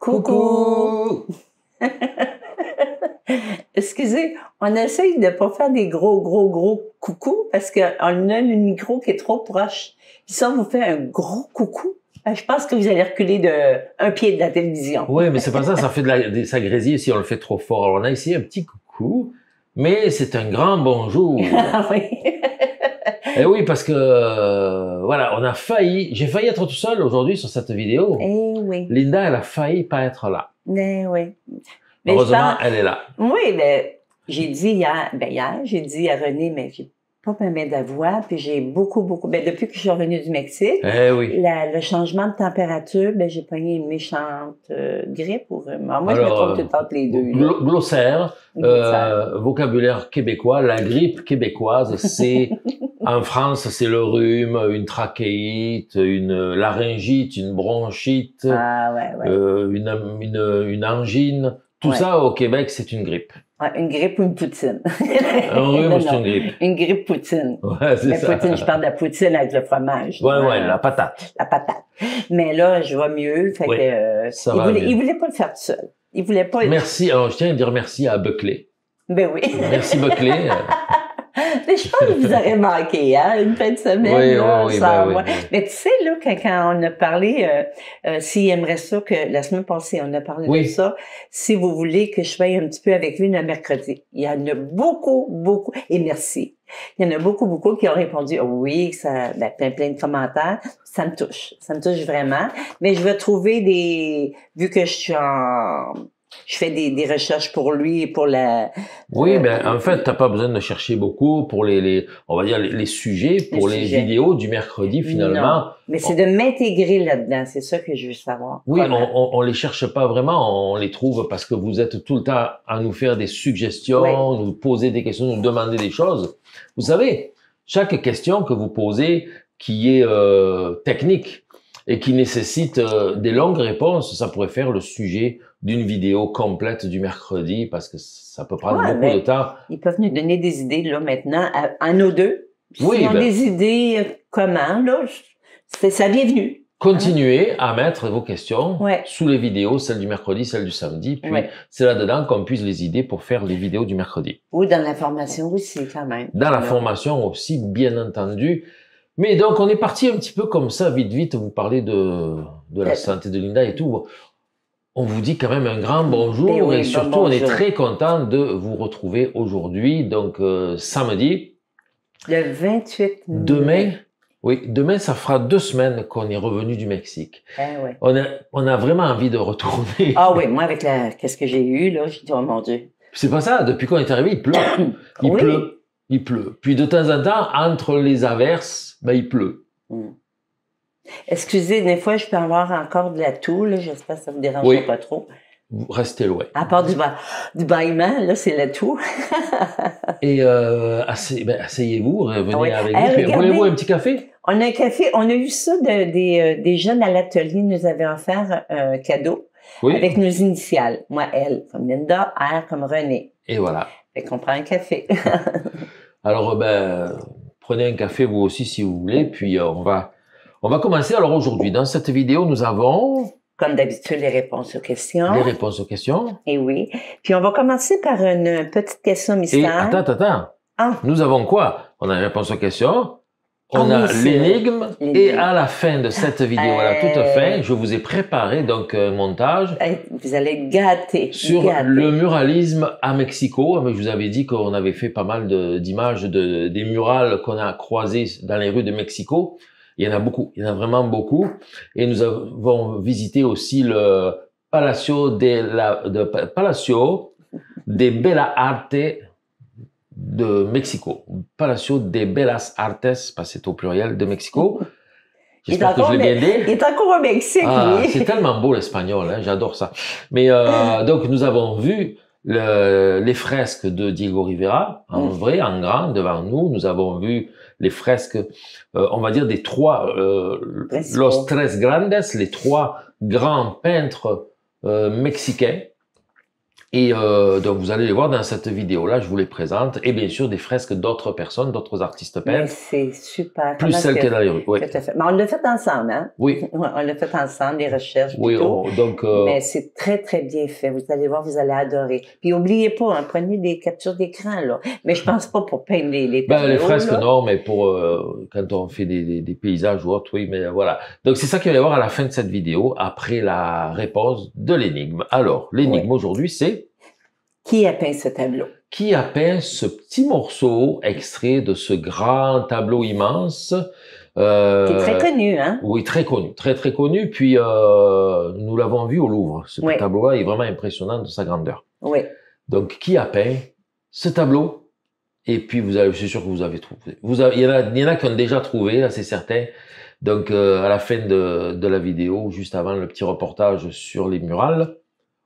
Coucou! Excusez, on essaye de ne pas faire des gros coucou parce qu'on a le micro qui est trop proche. Puis ça, on vous fait un gros coucou. Je pense que vous allez reculer d'un pied de la télévision. Oui, mais c'est pas ça, ça fait ça grésille si on le fait trop fort. Alors, on a essayé un petit coucou, mais c'est un grand bonjour. Ah oui. Eh oui, parce que, voilà, j'ai failli être tout seul aujourd'hui sur cette vidéo. Eh oui. Linda, elle a failli pas être là. Eh oui. Mais heureusement, elle est là. Oui, mais j'ai dit hier, j'ai dit à René, mais j'ai pas ma main d'avoine, puis j'ai beaucoup. Ben, depuis que je suis revenue du Mexique, eh oui, le changement de température, ben, j'ai pogné une méchante grippe. Moi, alors, je me trompe tout le temps les deux. Glossaire, vocabulaire québécois, la grippe québécoise, c'est... En France, c'est le rhume, une trachéite, une laryngite, une bronchite, ah, ouais. Une angine. Tout ça, au Québec, c'est une grippe. Ouais, une grippe ou une poutine. Un rhume, c'est une grippe. Une grippe poutine. Ouais, c'est ça. Poutine, je parle de la poutine avec le fromage. Ouais, la patate. La patate. Mais là, je vais mieux. Fait que, il voulait pas le faire tout seul. Il voulait pas... Merci. Alors, je tiens à dire merci à Buckley. Ben oui. Merci, Buckley. Mais je pense que vous aurez manqué, hein, une fin de semaine. Oui, là, oui. Mais tu sais, là, quand on a parlé, s'il aimerait ça, que la semaine passée, on a parlé de ça, si vous voulez que je veille un petit peu avec lui le mercredi. Il y en a beaucoup, et merci. Il y en a beaucoup qui ont répondu, oh oui, ça, ben, plein de commentaires. Ça me touche vraiment. Mais je vais trouver des, vu que je suis en... Je fais des recherches pour lui et pour la... Oui, mais en fait, t'as pas besoin de chercher beaucoup pour on va dire, les sujets, pour les vidéos du mercredi, finalement. Non. Mais c'est de m'intégrer là-dedans, c'est ça que je veux savoir. Oui, on les cherche pas vraiment, on les trouve parce que vous êtes tout le temps à nous faire des suggestions, nous poser des questions, nous demander des choses. Vous savez, chaque question que vous posez qui est technique et qui nécessite des longues réponses, ça pourrait faire le sujet d'une vidéo complète du mercredi, parce que ça peut prendre beaucoup de temps. Ils peuvent nous donner des idées, là, maintenant, à nous deux. Oui, si on a des idées, comment, là, c'est ça, bienvenue. Continuez à mettre vos questions sous les vidéos, celles du mercredi, celles du samedi, puis c'est là-dedans qu'on puise les idées pour faire les vidéos du mercredi. Ou dans la formation aussi, quand même. Dans la formation aussi, bien entendu. Mais donc, on est parti un petit peu comme ça, vite, vous parlez de la santé de Linda et tout. On vous dit quand même un grand bonjour et surtout on est très content de vous retrouver aujourd'hui, donc samedi. Le 28 mai. Demain, demain ça fera 2 semaines qu'on est revenu du Mexique. On a vraiment envie de retourner. Ah oui, moi avec qu'est-ce que j'ai eu là, j'ai dit oh mon Dieu. C'est pas ça, depuis qu'on est arrivé, il pleut. Il pleut. Puis de temps en temps, entre les averses, ben, il pleut. Mm. Excusez, des fois, je peux avoir encore de la toux. J'espère que ça ne vous dérange pas trop. Restez loin. À part du bâillement, là, c'est la toux. Et asseyez-vous, revenez avec nous. Voulez-vous un petit café? On a un café. On a eu ça des jeunes à l'atelier nous avaient offert un cadeau avec nos initiales. Moi, L comme Linda, R comme René. Et voilà. Fait qu'on prend un café. Alors, ben, prenez un café vous aussi si vous voulez. Puis on va commencer alors aujourd'hui. Dans cette vidéo, nous avons... Comme d'habitude, les réponses aux questions. Les réponses aux questions. Et oui. Puis on va commencer par une petite question mystère. Et attends. Ah. Nous avons quoi? On a les réponses aux questions, on a l'énigme, et à la fin de cette vidéo, à la toute fin, je vous ai préparé donc un montage. Vous allez gâter. Sur le muralisme à Mexico. Je vous avais dit qu'on avait fait pas mal d'images des murales qu'on a croisées dans les rues de Mexico. Il y en a beaucoup, il y en a vraiment beaucoup. Et nous avons visité aussi le Palacio de Bellas Artes de Mexico. Palacio de Bellas Artes, parce que c'est au pluriel de Mexico. J'espère que je l'ai bien dit. Il est encore au Mexique, oui. C'est tellement beau l'espagnol, hein, j'adore ça. Mais donc, nous avons vu les fresques de Diego Rivera, en vrai, en grand, devant nous. Nous avons vu les fresques, on va dire, des trois, Los Tres Grandes, les trois grands peintres mexicains. Et donc vous allez les voir dans cette vidéo-là, je vous les présente. Et bien sûr, des fresques d'autres personnes, d'autres artistes peintres. C'est super. Plus celles qui est dans les rues. Oui. Mais on l'a fait ensemble, hein? Oui. On l'a fait ensemble, les recherches. Oui, donc... Mais c'est très, très bien fait. Vous allez voir, vous allez adorer. Puis n'oubliez pas, hein, prenez des captures d'écran, là. Mais je pense pas pour peindre les tableaux, ben, les fresques, là. Non, mais pour quand on fait des paysages ou autre, oui, mais voilà. Donc c'est ça qu'il va y avoir à la fin de cette vidéo, après la réponse de l'énigme. Alors, l'énigme aujourd'hui, c'est... Qui a peint ce tableau? Qui a peint ce petit morceau extrait de ce grand tableau immense? Qui est très connu, hein? Oui, très connu, très connu. Puis nous l'avons vu au Louvre. Ce tableau-là est vraiment impressionnant de sa grandeur. Oui. Donc, qui a peint ce tableau? Et puis, vous avez, je suis sûr que vous avez trouvé. Vous avez, il y en a qui ont déjà trouvé, là, c'est certain. Donc, à la fin de la vidéo, juste avant le petit reportage sur les murales,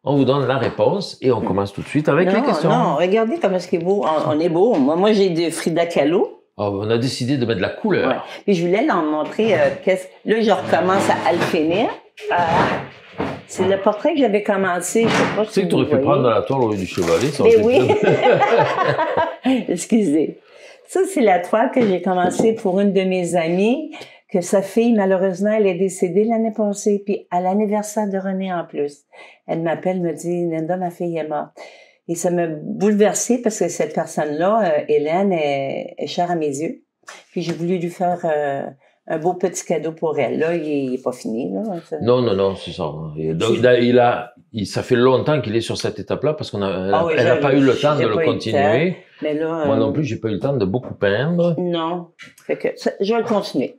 on vous donne la réponse et on commence tout de suite avec les questions. Non, regardez comme est-ce qu'il est beau. On est beau. Moi j'ai de Frida Kahlo. Oh, on a décidé de mettre de la couleur. Ouais. Puis je voulais leur montrer. Là, je recommence à le finir. C'est le portrait que j'avais commencé. Je sais pas si tu aurais pu prendre dans la toile au lieu du chevalet. Mais oui. Excusez. Ça, c'est la toile que j'ai commencée pour une de mes amies, que sa fille, malheureusement, elle est décédée l'année passée, puis à l'anniversaire de René en plus. Elle m'appelle, me dit, Linda, ma fille est morte. Et ça m'a bouleversée parce que cette personne-là, Hélène, est chère à mes yeux. Puis j'ai voulu lui faire un beau petit cadeau pour elle. Là, il n'est pas fini, là. Non, c'est ça. Donc, ça fait longtemps qu'il est sur cette étape-là parce qu'elle n'a pas eu le temps de le continuer. Mais là, moi non plus, j'ai pas eu le temps de beaucoup peindre. Non. Fait que ça, je vais le continuer.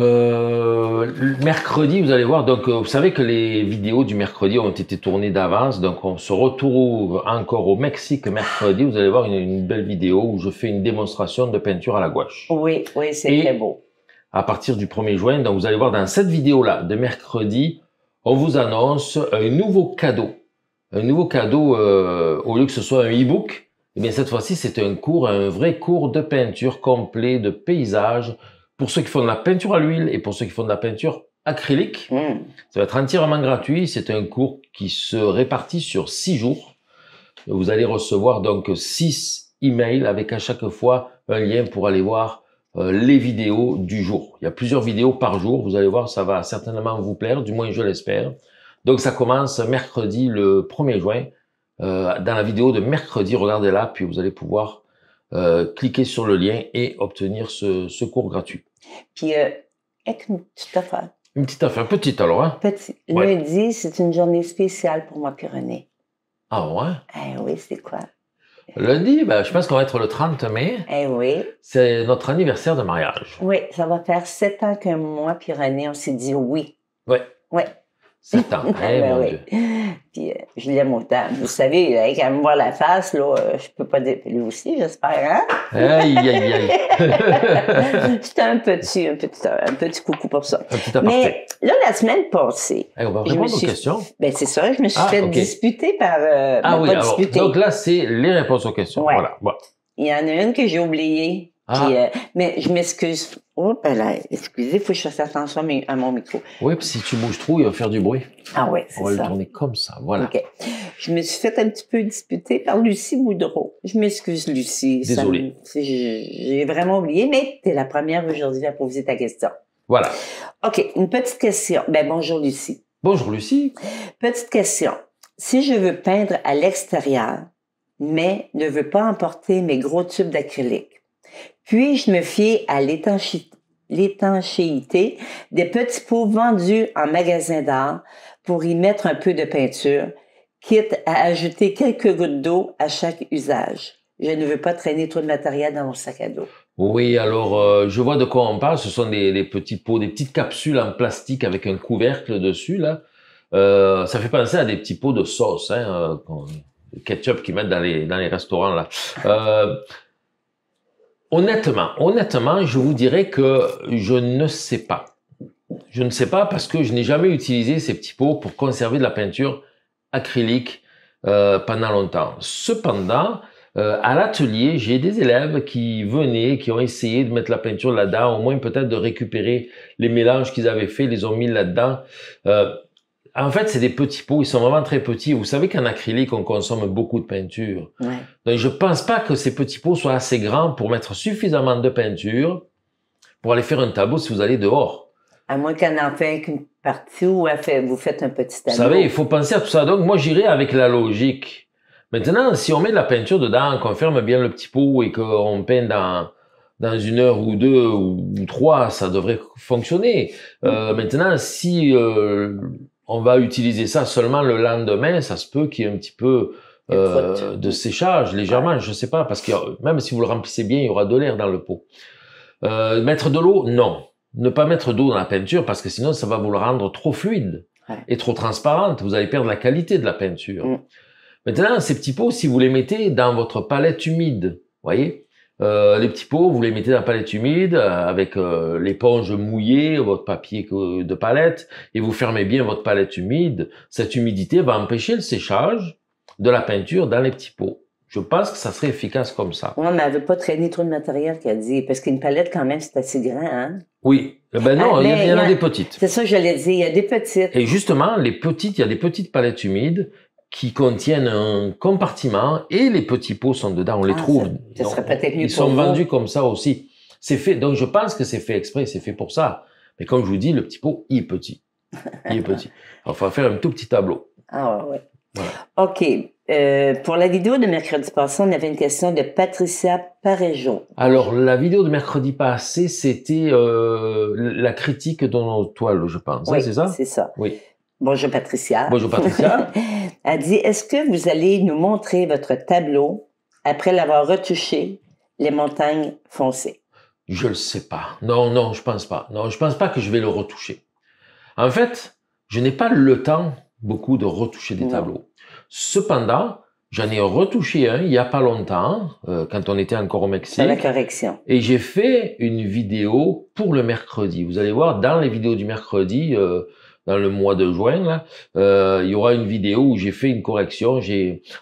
Mercredi, vous allez voir, donc vous savez que les vidéos du mercredi ont été tournées d'avance, donc on se retrouve encore au Mexique mercredi, vous allez voir une belle vidéo où je fais une démonstration de peinture à la gouache. Oui, oui, c'est très beau. À partir du 1er juin, donc vous allez voir dans cette vidéo-là de mercredi, on vous annonce un nouveau cadeau. Un nouveau cadeau, au lieu que ce soit un e-book, eh bien cette fois-ci c'est un cours, un vrai cours de peinture complet, de paysage, pour ceux qui font de la peinture à l'huile et pour ceux qui font de la peinture acrylique. Ça va être entièrement gratuit. C'est un cours qui se répartit sur 6 jours. Vous allez recevoir donc 6 emails avec à chaque fois un lien pour aller voir les vidéos du jour. Il y a plusieurs vidéos par jour. Vous allez voir, ça va certainement vous plaire, du moins je l'espère. Donc ça commence mercredi le 1er juin. Dans la vidéo de mercredi, regardez-la, puis vous allez pouvoir cliquer sur le lien et obtenir ce cours gratuit. Puis, avec une petite affaire. Une petite affaire, petite alors, hein? Petit. Ouais. Lundi, c'est une journée spéciale pour moi, René. Ah ouais? Eh oui, c'est quoi? Lundi, ben, je pense qu'on va être le 30 mai. Eh oui. C'est notre anniversaire de mariage. Oui, ça va faire 7 ans que moi, puis René, on s'est dit oui. Oui. Oui. 7 ans. Eh, ben, mon Dieu. Puis, je l'aime autant. Vous savez, quand elle me voit la face, là, je peux pas lui aussi, j'espère, hein? Aïe, aïe, aïe. C'était un petit coucou pour ça. Un petit aparté. Mais là, la semaine passée... Eh, on va répondre aux questions. Ben, c'est ça, je me suis fait disputer par... disputer. Donc là, c'est les réponses aux questions. Ouais. Voilà. Ouais. Il y en a une que j'ai oubliée. Puis, mais je m'excuse. Oh, là, excusez, il faut que je fasse attention à mon micro. Oui, puis si tu bouges trop, il va faire du bruit. Ah oui, c'est ça. On va le tourner comme ça, voilà. OK. Je me suis fait un petit peu disputer par Lucie Boudreau. Je m'excuse, Lucie. Désolée. J'ai vraiment oublié, mais tu es la première aujourd'hui à poser ta question. Voilà. OK, une petite question. Ben, bonjour, Lucie. Bonjour, Lucie. Petite question. Si je veux peindre à l'extérieur, mais ne veux pas emporter mes gros tubes d'acrylique, puis-je me fier à l'étanchéité des petits pots vendus en magasin d'art pour y mettre un peu de peinture, quitte à ajouter quelques gouttes d'eau à chaque usage? Je ne veux pas traîner trop de matériel dans mon sac à dos. Oui, alors je vois de quoi on parle. Ce sont des petits pots, des petites capsules en plastique avec un couvercle dessus, là. Ça fait penser à des petits pots de sauce, hein, ketchup qu'ils mettent dans les restaurants, là. Honnêtement, je vous dirais que je ne sais pas. Je ne sais pas parce que je n'ai jamais utilisé ces petits pots pour conserver de la peinture acrylique pendant longtemps. Cependant, à l'atelier, j'ai des élèves qui venaient, qui ont essayé de mettre la peinture là-dedans, au moins peut-être de récupérer les mélanges qu'ils avaient faits, les ont mis là-dedans. En fait, c'est des petits pots, ils sont vraiment très petits. Vous savez qu'en acrylique, on consomme beaucoup de peinture. Ouais. Donc, je pense pas que ces petits pots soient assez grands pour mettre suffisamment de peinture pour aller faire un tableau si vous allez dehors. À moins qu'elle en fait qu'une partie où vous faites un petit tableau. Vous savez, il faut penser à tout ça. Donc, moi, j'irai avec la logique. Maintenant, si on met de la peinture dedans, qu'on ferme bien le petit pot et qu'on peint dans une heure ou deux ou trois, ça devrait fonctionner. Maintenant, si on va utiliser ça seulement le lendemain, ça se peut qu'il y ait un petit peu de séchage, légèrement, je ne sais pas, parce que même si vous le remplissez bien, il y aura de l'air dans le pot. Mettre de l'eau, non. Ne pas mettre d'eau dans la peinture, parce que sinon, ça va vous le rendre trop fluide et trop transparente. Vous allez perdre la qualité de la peinture. Maintenant, ces petits pots, si vous les mettez dans votre palette humide, voyez, les petits pots, vous les mettez dans la palette humide avec l'éponge mouillée, votre papier de palette, et vous fermez bien votre palette humide. Cette humidité va empêcher le séchage de la peinture dans les petits pots. Je pense que ça serait efficace comme ça. Oui, mais elle ne veut pas traîner trop de matériel qu'elle dit, parce qu'une palette, quand même, c'est assez grand, hein? Oui. Ben non, il y en a des petites. C'est ça que j'allais dire, il y a des petites. Et justement, les petites, il y a des petites palettes humides qui contiennent un compartiment et les petits pots sont dedans, on les trouve. Ça serait peut-être mieux. Ils sont vendus comme ça aussi. C'est fait, donc je pense que c'est fait exprès, c'est fait pour ça. Mais comme je vous dis, le petit pot, il est petit. Il est petit. Alors, il faut faire un tout petit tableau. Ah ouais. Voilà. OK. Pour la vidéo de mercredi passé, on avait une question de Patricia Parejo. Alors, la vidéo de mercredi passé, c'était la critique de nos toiles, je pense. Oui, c'est ça? C'est ça. Oui. Bonjour Patricia. Bonjour Patricia. Elle dit, est-ce que vous allez nous montrer votre tableau après l'avoir retouché, les montagnes foncées? Je le sais pas. Non, non, je pense pas. Non, je pense pas que je vais le retoucher. En fait, je n'ai pas le temps beaucoup de retoucher des tableaux. Cependant, j'en ai retouché un il y a pas longtemps, quand on était encore au Mexique. La correction. Et j'ai fait une vidéo pour le mercredi. Vous allez voir, dans les vidéos du mercredi, dans le mois de juin, là, il y aura une vidéo où j'ai fait une correction.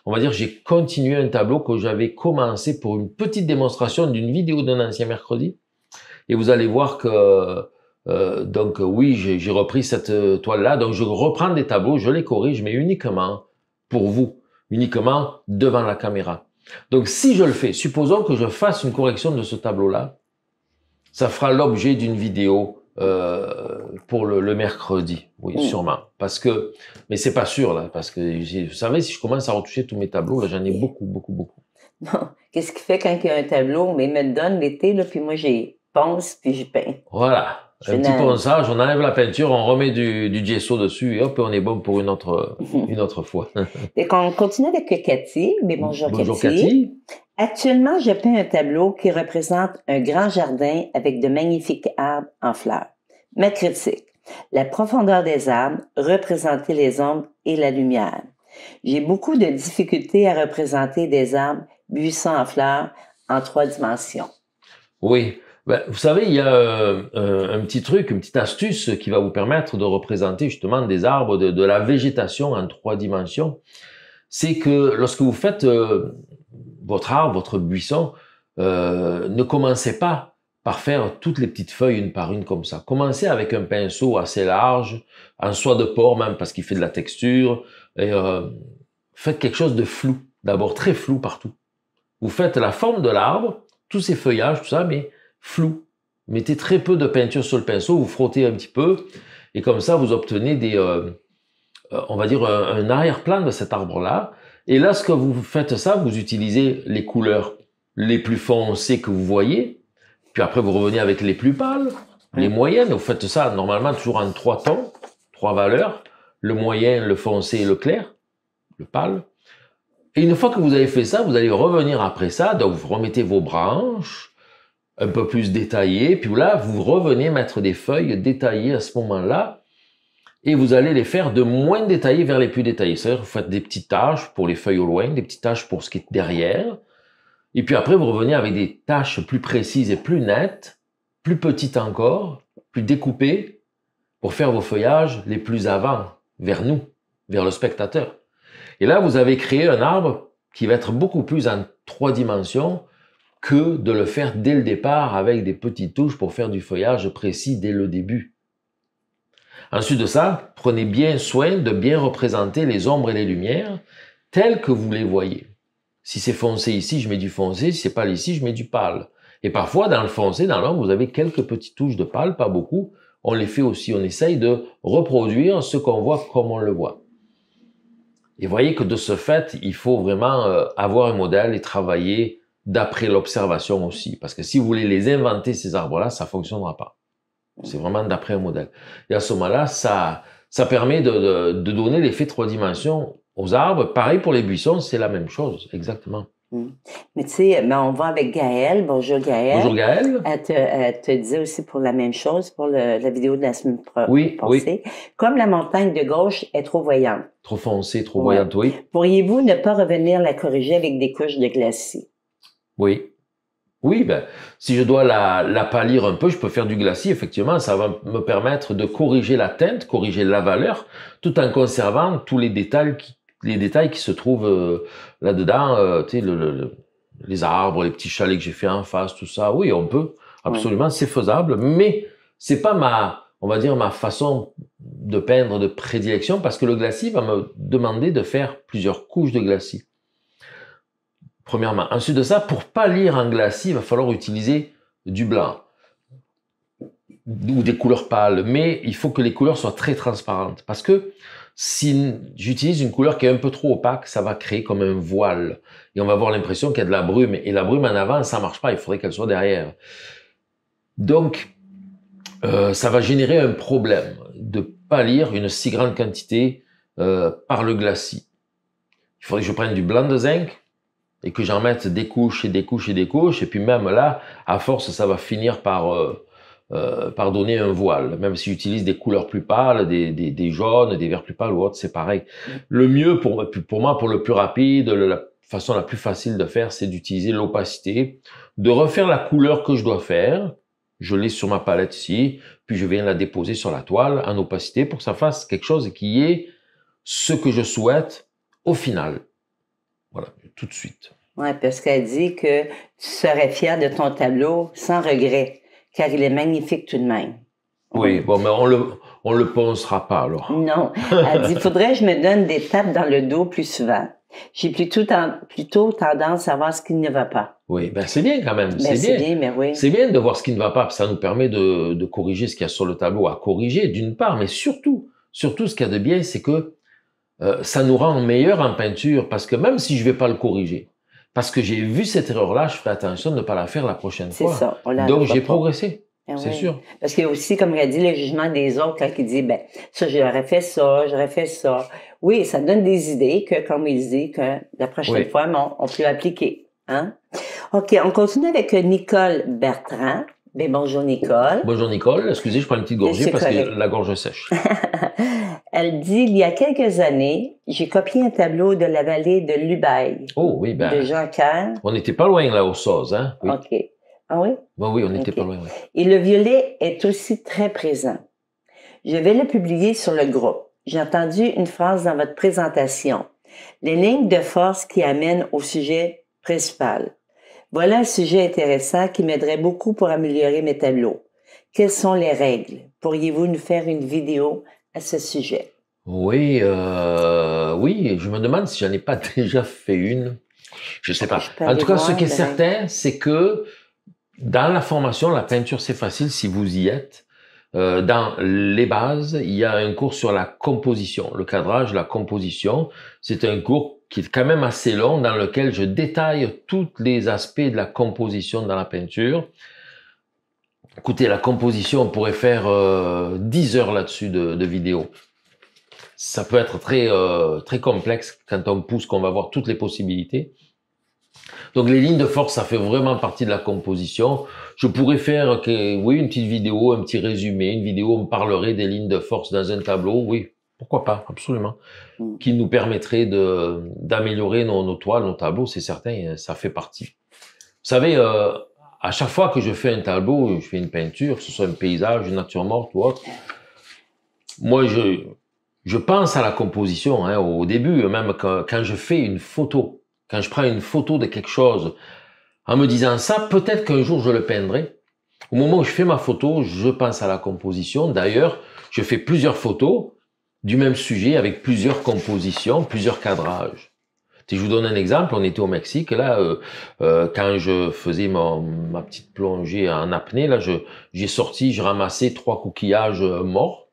On va dire, j'ai continué un tableau que j'avais commencé pour une petite démonstration d'une vidéo d'un ancien mercredi. Et vous allez voir que, donc oui, j'ai repris cette toile-là. Donc je reprends des tableaux, je les corrige, mais uniquement pour vous, uniquement devant la caméra. Donc si je le fais, supposons que je fasse une correction de ce tableau-là, ça fera l'objet d'une vidéo. Pour le mercredi, oui, sûrement. Parce que, mais c'est pas sûr, là, parce que vous savez, si je commence à retoucher tous mes tableaux, là, j'en ai beaucoup. Non, qu'est-ce qui fait quand il y a un tableau, mais il me le donne l'été, là, puis moi, j'y ponce, puis j'y peins. Voilà, un petit ponçage, on enlève la peinture, on remet du gesso dessus, et hop, on est bon pour une autre fois. Et qu'on continue avec Cathy, mais bonjour Cathy. Actuellement, je peins un tableau qui représente un grand jardin avec de magnifiques arbres en fleurs. Ma critique, la profondeur des arbres, représenter les ombres et la lumière. J'ai beaucoup de difficultés à représenter des arbres, buissons en fleurs, en 3 dimensions. Oui, ben, vous savez, il y a un petit truc, une petite astuce qui va vous permettre de représenter justement des arbres, de la végétation en 3 dimensions. C'est que lorsque vous faites votre arbre, votre buisson, ne commencez pas par faire toutes les petites feuilles une par une comme ça. Commencez avec un pinceau assez large, en soie de porc même parce qu'il fait de la texture. Et, faites quelque chose de flou, d'abord très flou partout. Vous faites la forme de l'arbre, tous ces feuillages, tout ça, mais flou. Mettez très peu de peinture sur le pinceau, vous frottez un petit peu et comme ça vous obtenez des, on va dire un arrière-plan de cet arbre-là. Et lorsque vous faites ça, vous utilisez les couleurs les plus foncées que vous voyez, puis après vous revenez avec les plus pâles, les moyennes. Vous faites ça normalement toujours en 3 tons, 3 valeurs, le moyen, le foncé et le clair, le pâle. Et une fois que vous avez fait ça, vous allez revenir après ça, donc vous remettez vos branches, un peu plus détaillées, puis là vous revenez mettre des feuilles détaillées à ce moment-là, et vous allez les faire de moins détaillés vers les plus détaillés. C'est-à-dire vous faites des petites taches pour les feuilles au loin, des petites taches pour ce qui est derrière. Et puis après, vous revenez avec des taches plus précises et plus nettes, plus petites encore, plus découpées, pour faire vos feuillages les plus avant, vers nous, vers le spectateur. Et là, vous avez créé un arbre qui va être beaucoup plus en 3 dimensions que de le faire dès le départ avec des petites touches pour faire du feuillage précis dès le début. Ensuite de ça, prenez bien soin de bien représenter les ombres et les lumières telles que vous les voyez. Si c'est foncé ici, je mets du foncé. Si c'est pâle ici, je mets du pâle. Et parfois, dans le foncé, dans l'ombre, vous avez quelques petites touches de pâle, pas beaucoup. On les fait aussi. On essaye de reproduire ce qu'on voit comme on le voit. Et voyez que de ce fait, il faut vraiment avoir un modèle et travailler d'après l'observation aussi. Parce que si vous voulez les inventer, ces arbres-là, ça ne fonctionnera pas. C'est vraiment d'après un modèle. Et à ce moment-là, ça permet de donner l'effet trois dimensions aux arbres. Pareil pour les buissons, c'est la même chose, exactement. Mais tu sais, ben on va avec Gaëlle. Bonjour Gaëlle. Bonjour Gaëlle. Elle te disait aussi pour la même chose, pour la vidéo de la semaine passée. Oui. Comme la montagne de gauche est trop voyante. Trop foncée, trop voyante, oui. Pourriez-vous ne pas revenir la corriger avec des couches de glacis? Oui. Oui, ben, si je dois la pâlir un peu, je peux faire du glacis, effectivement. Ça va me permettre de corriger la teinte, corriger la valeur, tout en conservant tous les détails qui se trouvent là-dedans, tu sais, les arbres, les petits chalets que j'ai fait en face, tout ça. Oui, on peut, absolument, c'est faisable, mais c'est pas ma façon de peindre de prédilection, parce que le glacis va me demander de faire plusieurs couches de glacis, premièrement. Ensuite de ça, pour pâlir en glacis, il va falloir utiliser du blanc ou des couleurs pâles, mais il faut que les couleurs soient très transparentes, parce que si j'utilise une couleur qui est un peu trop opaque, ça va créer comme un voile. Et on va avoir l'impression qu'il y a de la brume. Et la brume en avant, ça ne marche pas. Il faudrait qu'elle soit derrière. Donc, ça va générer un problème de pâlir une si grande quantité par le glacis. Il faudrait que je prenne du blanc de zinc et que j'en mette des couches et des couches et des couches. Et puis même là, à force, ça va finir par donner un voile. Même si j'utilise des couleurs plus pâles, des jaunes, des verts plus pâles ou autres, c'est pareil. Le mieux pour moi, pour le plus rapide, la façon la plus facile de faire, c'est d'utiliser l'opacité, de refaire la couleur que je dois faire. Je l'ai sur ma palette ici, puis je viens la déposer sur la toile en opacité pour que ça fasse quelque chose qui est ce que je souhaite au final. Voilà, tout de suite. Oui, parce qu'elle dit que tu serais fier de ton tableau sans regret, car il est magnifique tout de même. Oui, bon, mais on le poncera pas, alors. Non. Elle dit, faudrait que je me donne des tapes dans le dos plus souvent. J'ai plutôt tendance à voir ce qui ne va pas. Oui, ben c'est bien quand même. Ben c'est bien, mais oui. C'est bien de voir ce qui ne va pas, ça nous permet de corriger ce qu'il y a sur le tableau à corriger, d'une part, mais surtout, ce qu'il y a de bien, c'est que ça nous rend meilleurs en peinture, parce que même si je ne vais pas le corriger, parce que j'ai vu cette erreur-là, je ferai attention de ne pas la faire la prochaine fois. C'est ça. Donc, j'ai progressé, c'est sûr. Parce qu'il y a aussi, comme il a dit, le jugement des autres, quand il dit, ben ça, j'aurais fait ça. Oui, ça donne des idées que, comme il dit, que la prochaine fois, on peut l'appliquer. Hein? OK, on continue avec Nicole Bertrand. Ben, bonjour, Nicole. Bonjour, Nicole. Excusez, je prends une petite gorgée parce que la gorge sèche. Elle dit, il y a quelques années, j'ai copié un tableau de la vallée de l'Ubaye. Oh oui, ben. De Jean Caire. On n'était pas loin là aux Soses, hein? Oui. OK. Ah oui? Ben oui, on n'était pas loin, oui. Et le violet est aussi très présent. Je vais le publier sur le groupe. J'ai entendu une phrase dans votre présentation. Les lignes de force qui amènent au sujet principal. Voilà un sujet intéressant qui m'aiderait beaucoup pour améliorer mes tableaux. Quelles sont les règles? Pourriez-vous nous faire une vidéo à ce sujet? Oui, je me demande si j'en ai pas déjà fait une. Je sais pas. En tout cas, ce qui est certain, c'est que dans la formation, la peinture, c'est facile si vous y êtes. Dans les bases, il y a un cours sur la composition, le cadrage, la composition. C'est un cours qui est quand même assez long, dans lequel je détaille tous les aspects de la composition dans la peinture. Écoutez, la composition, on pourrait faire 10 heures là-dessus de vidéo. Ça peut être très, très complexe quand on pousse, qu'on va voir toutes les possibilités. Donc, les lignes de force, ça fait vraiment partie de la composition. Je pourrais faire, une petite vidéo, un petit résumé, une vidéo où on parlerait des lignes de force dans un tableau. Oui, pourquoi pas, absolument. Qui nous permettrait d'améliorer nos toiles, nos tableaux, c'est certain, ça fait partie. Vous savez... à chaque fois que je fais un tableau, je fais une peinture, que ce soit un paysage, une nature morte ou autre, moi, je pense à la composition, hein, au début, même quand je fais une photo, quand je prends une photo de quelque chose, en me disant ça, peut-être qu'un jour je le peindrai. Au moment où je fais ma photo, je pense à la composition. D'ailleurs, J'ai fait plusieurs photos du même sujet avec plusieurs compositions, plusieurs cadrages. Si je vous donne un exemple, on était au Mexique, là, quand je faisais ma petite plongée en apnée, là, je ramassais 3 coquillages morts,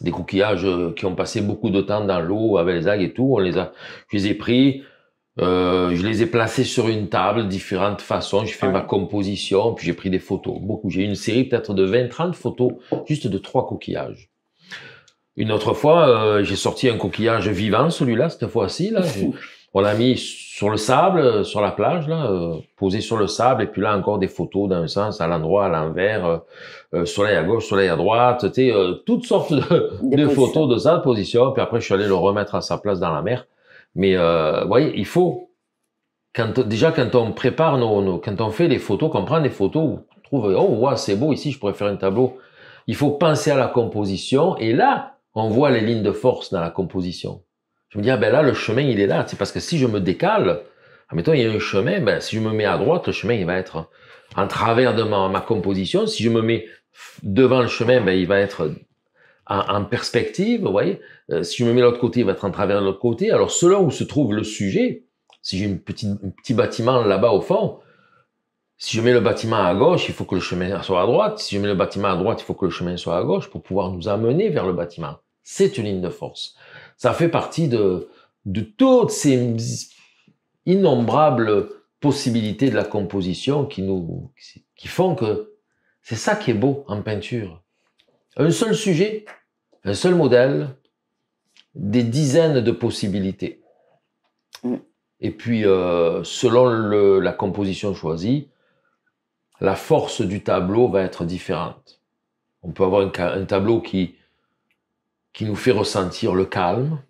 des coquillages qui ont passé beaucoup de temps dans l'eau avec les algues et tout. Je les ai pris, je les ai placés sur une table, différentes façons, j'ai fait ma composition, puis j'ai pris des photos, beaucoup. J'ai une série peut-être de 20-30 photos, juste de 3 coquillages. Une autre fois, j'ai sorti un coquillage vivant, celui-là, cette fois-ci, là. On l'a mis sur le sable, sur la plage, là, posé sur le sable, et puis là encore des photos dans un sens, à l'endroit, à l'envers, soleil à gauche, soleil à droite, tu sais, toutes sortes de photos de ça, de position, puis après je suis allé le remettre à sa place dans la mer. Mais vous voyez, il faut, déjà quand on prépare quand on fait les photos, qu'on prend des photos, on trouve, oh wow, c'est beau ici, je pourrais faire un tableau. Il faut penser à la composition, et là, on voit les lignes de force dans la composition. Je me dis, ah ben là, le chemin, il est là. C'est parce que si je me décale, admettons, il y a un chemin, ben, si je me mets à droite, le chemin, il va être en travers de ma composition. Si je me mets devant le chemin, ben, il va être en perspective, vous voyez. Si je me mets de l'autre côté, il va être en travers de l'autre côté. Alors, selon où se trouve le sujet, si j'ai un petit bâtiment là-bas au fond, si je mets le bâtiment à gauche, il faut que le chemin soit à droite. Si je mets le bâtiment à droite, il faut que le chemin soit à gauche pour pouvoir nous amener vers le bâtiment. C'est une ligne de force. Ça fait partie de toutes ces innombrables possibilités de la composition qui font que c'est ça qui est beau en peinture. Un seul sujet, un seul modèle, des dizaines de possibilités. Et puis, selon la composition choisie, la force du tableau va être différente. On peut avoir un tableau qui nous fait ressentir le calme,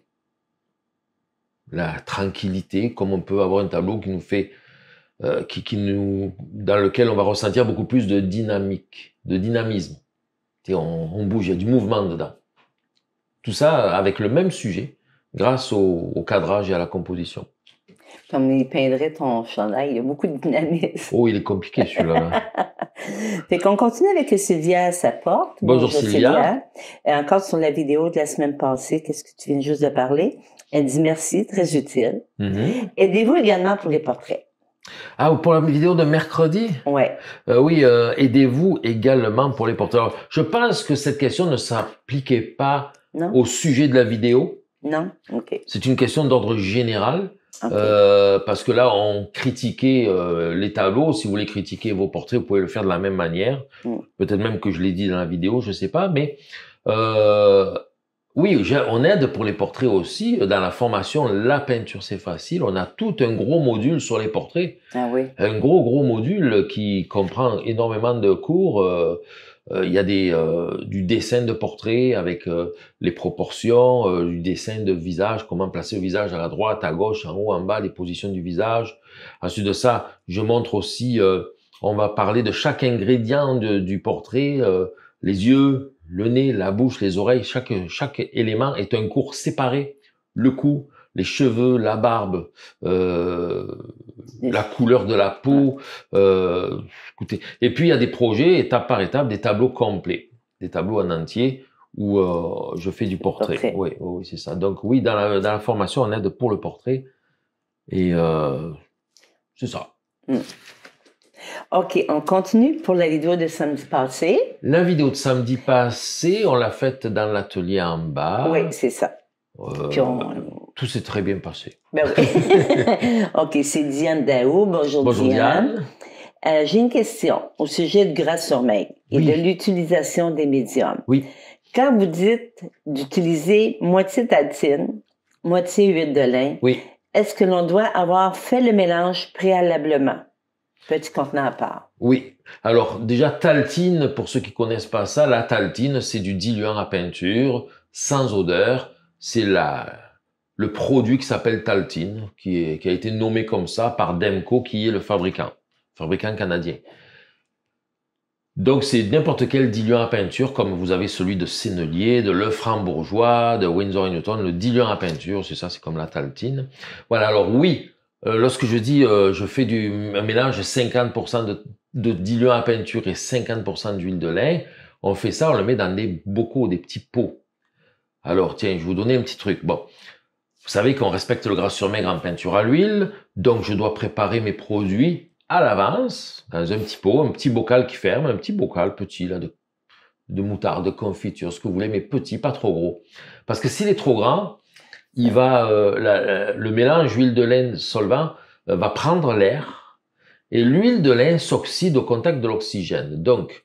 la tranquillité, comme on peut avoir un tableau qui nous fait, dans lequel on va ressentir beaucoup plus de dynamique, de dynamisme. On bouge, il y a du mouvement dedans. Tout ça avec le même sujet, grâce au cadrage et à la composition. Comme il peindrait ton chandail, il y a beaucoup de dynamisme. Oh, il est compliqué celui-là. Fait qu'on continue avec Sylvia à sa porte. Bonjour Sylvia. Encore sur la vidéo de la semaine passée, qu'est-ce que tu viens juste de parler? Elle dit merci, très utile. Aidez-vous également pour les portraits. Ah, pour la vidéo de mercredi? Ouais. Oui, aidez-vous également pour les portraits. Alors, je pense que cette question ne s'appliquait pas au sujet de la vidéo. Non, ok. C'est une question d'ordre général. Okay. Parce que là, on critiquait les tableaux. Si vous voulez critiquer vos portraits, vous pouvez le faire de la même manière. Peut-être même que je l'ai dit dans la vidéo, je ne sais pas. Mais oui, on aide pour les portraits aussi. Dans la formation, la peinture, c'est facile. On a tout un gros module sur les portraits. Ah oui. Un gros module qui comprend énormément de cours. Il y a du dessin de portrait avec les proportions, du dessin de visage, comment placer le visage à la droite, à gauche, en haut, en bas, les positions du visage. Ensuite de ça, je montre aussi, on va parler de chaque ingrédient du portrait, les yeux, le nez, la bouche, les oreilles. Chaque élément est un cours séparé. Le cou, les cheveux, la barbe, la couleur de la peau. Écoutez. Et puis, il y a des projets, étape par étape, des tableaux complets, des tableaux en entier où je fais du portrait. Oui, c'est ça. Donc, oui, dans la formation, on aide pour le portrait. Et c'est ça. OK, on continue pour la vidéo de samedi passé. La vidéo de samedi passé, on l'a faite dans l'atelier en bas. Oui, c'est ça. Tout s'est très bien passé. Ben oui. OK, c'est Diane Daou. Bonjour Diane. J'ai une question au sujet du grand sommeil et de l'utilisation des médiums. Oui. Quand vous dites d'utiliser moitié tatine, moitié huile de lin, est-ce que l'on doit avoir fait le mélange préalablement? Petit contenant à part. Oui. Alors, déjà, taltine, pour ceux qui ne connaissent pas ça, la taltine, c'est du diluant à peinture, sans odeur. C'est le produit qui s'appelle Taltine, qui a été nommé comme ça par Demco, qui est le fabricant canadien. Donc, c'est n'importe quel diluant à peinture, comme vous avez celui de Sennelier, de Lefranc-Bourgeois, de Winsor & Newton, le diluant à peinture, c'est ça, c'est comme la Taltine. Voilà, alors oui, lorsque je dis je fais un mélange 50% de diluant à peinture et 50% d'huile de lin, On fait ça, on le met dans des bocaux, des petits pots. Alors, tiens, je vais vous donner un petit truc. Bon, vous savez qu'on respecte le gras sur maigre en peinture à l'huile, donc je dois préparer mes produits à l'avance, dans un petit pot, un petit bocal qui ferme, un petit bocal petit, là, de moutarde, de confiture, ce que vous voulez, mais petit, pas trop gros. Parce que s'il est trop grand, il va, le mélange huile de lin solvant va prendre l'air, et l'huile de lin s'oxyde au contact de l'oxygène. Donc,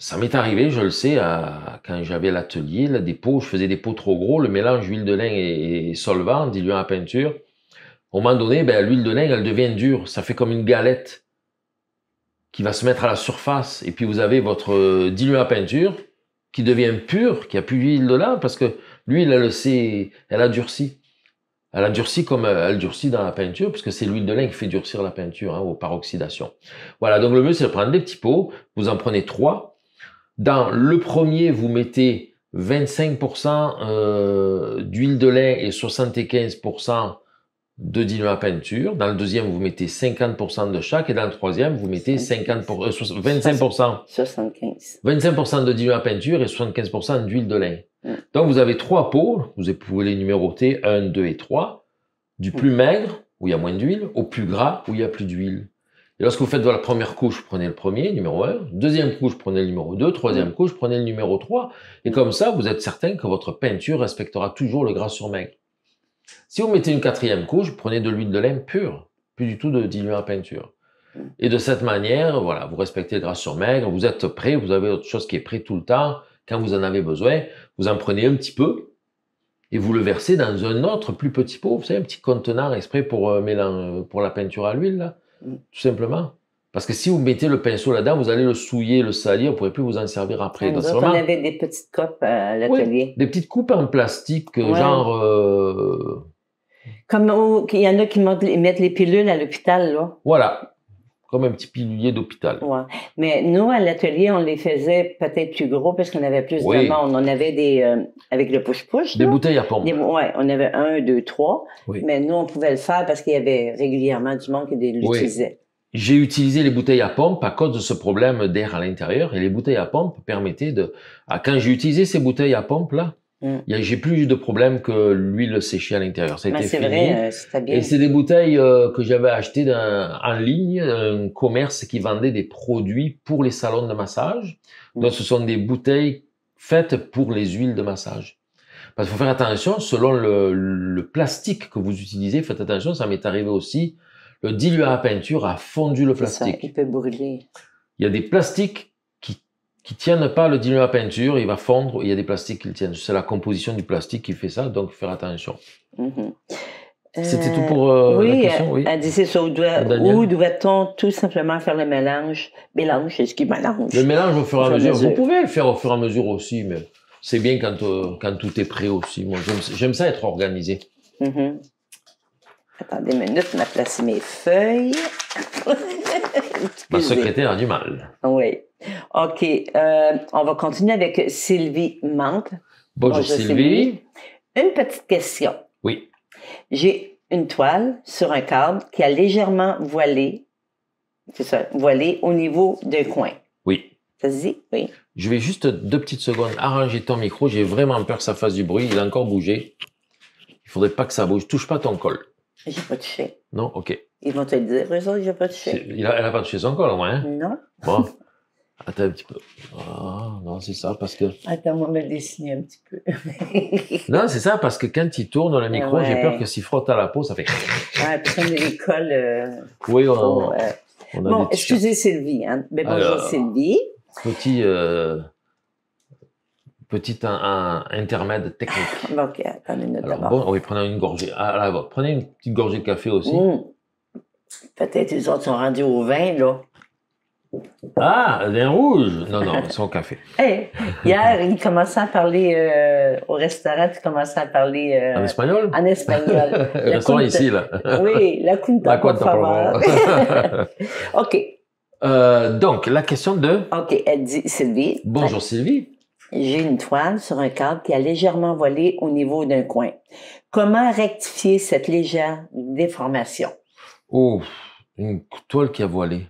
ça m'est arrivé, je le sais, quand j'avais l'atelier, des pots, je faisais des pots trop gros, le mélange huile de lin et solvant, diluant à peinture, au moment donné, ben, l'huile de lin, elle devient dure, ça fait comme une galette qui va se mettre à la surface, et puis vous avez votre diluant à peinture qui devient pur, qui n'a plus d'huile de lin, parce que l'huile, elle le sait, elle a durci. Elle a durci comme elle durcit dans la peinture, puisque c'est l'huile de lin qui fait durcir la peinture, hein, par oxydation. Voilà, donc le mieux, c'est de prendre des petits pots, vous en prenez 3. Dans le premier, vous mettez 25% d'huile de lin et 75% de diluant à peinture. Dans le deuxième, vous mettez 50% de chaque. Et dans le troisième, vous mettez 25% de diluant à peinture et 75% d'huile de lin. Mm. Donc, vous avez 3 pots. Vous pouvez les numéroter 1, 2 et 3. Du plus maigre, où il y a moins d'huile, au plus gras, où il y a plus d'huile. Et lorsque vous faites la première couche, prenez le premier, numéro 1. Deuxième couche, prenez le numéro 2. Troisième couche, prenez le numéro 3. Et comme ça, vous êtes certain que votre peinture respectera toujours le gras sur maigre. Si vous mettez une 4e couche, prenez de l'huile de lin pure. Plus du tout de diluant à peinture. Et de cette manière, voilà, vous respectez le gras sur maigre. Vous êtes prêt, vous avez autre chose qui est prêt tout le temps. Quand vous en avez besoin, vous en prenez un petit peu. Et vous le versez dans un autre plus petit pot. Vous savez, un petit contenant exprès pour la peinture à l'huile, là. Tout simplement. Parce que si vous mettez le pinceau là-dedans, vous allez le souiller, le salir, vous ne pourrez plus vous en servir après. Nous autres, on avait des petites coupes à l'atelier. Oui, des petites coupes en plastique, ouais. Genre... Comme il y en a qui mettent les pilules à l'hôpital, là. Voilà. Comme un petit pilulier d'hôpital. Ouais. Mais nous, à l'atelier, on les faisait peut-être plus gros parce qu'on avait plus de monde. On avait des... avec le push-push. Des bouteilles à pompe. Oui, on avait 1, 2, 3. Oui. Mais nous, on pouvait le faire parce qu'il y avait régulièrement du monde qui l'utilisait. Oui. J'ai utilisé les bouteilles à pompe à cause de ce problème d'air à l'intérieur. Et les bouteilles à pompe permettaient de... Quand j'ai utilisé ces bouteilles à pompe-là, j'ai plus eu de problème que l'huile séchée à l'intérieur. C'était fini. Vrai, c'était bien. Et c'est des bouteilles que j'avais achetées en ligne, un commerce qui vendait des produits pour les salons de massage. Donc, ce sont des bouteilles faites pour les huiles de massage. Parce qu'il faut faire attention, selon le plastique que vous utilisez, faites attention, ça m'est arrivé aussi, le diluant à peinture a fondu le plastique. Ça, il peut brûler. Il y a des plastiques qui tiennent pas le diluant à peinture, il va fondre, il y a des plastiques qui le tiennent. C'est la composition du plastique qui fait ça, donc faire attention. C'était tout pour la question, oui. Où doit-on tout simplement faire le mélange? Le mélange au fur et à mesure. Vous pouvez le faire au fur et à mesure aussi, mais c'est bien quand tout est prêt aussi. Moi, j'aime ça être organisé. Attendez une minute, on a placé mes feuilles. Ma secrétaire a du mal. Oui. OK. On va continuer avec Sylvie Mante. Bonjour Sylvie. Une petite question. Oui. J'ai une toile sur un cadre qui a légèrement voilé, c'est ça, voilé au niveau d'un coin. Oui. Ça se dit? Oui. Je vais juste 2 petites secondes arranger ton micro. J'ai vraiment peur que ça fasse du bruit. Il a encore bougé. Il ne faudrait pas que ça bouge. Touche pas ton col. J'ai pas touché. Non, OK. Ils vont te le dire, eux autres, j'ai pas touché. Elle n'a pas touché son col, au moins, hein? Non. Bon. Attends un petit peu. Ah, non, c'est ça, parce que... Attends, on va le dessiner un petit peu. Non, c'est ça, parce que quand il tourne le micro, j'ai peur que s'il frotte à la peau, ça fait... Ah, puis on les colle... Oui, on a bon, excusez Sylvie, hein. Mais bonjour Sylvie. Petit... Petit intermède technique. OK, attendez une autre d'abord. Bon, oui, prenez une gorgée. Prenez une petite gorgée de café aussi. Peut-être les autres sont rendus au vin, là. Ah, vin rouge! Non, non, ils sont au café. Hey, hier, ils commençaient à parler au restaurant, ils commençaient à parler... en espagnol? En espagnol. Le restaurant ici, là. Oui, la cuenta, por favor. OK. Donc, la question de... OK, elle dit Sylvie. Bonjour Sylvie. J'ai une toile sur un cadre qui a légèrement volé au niveau d'un coin. Comment rectifier cette légère déformation? Oh, une toile qui a volé.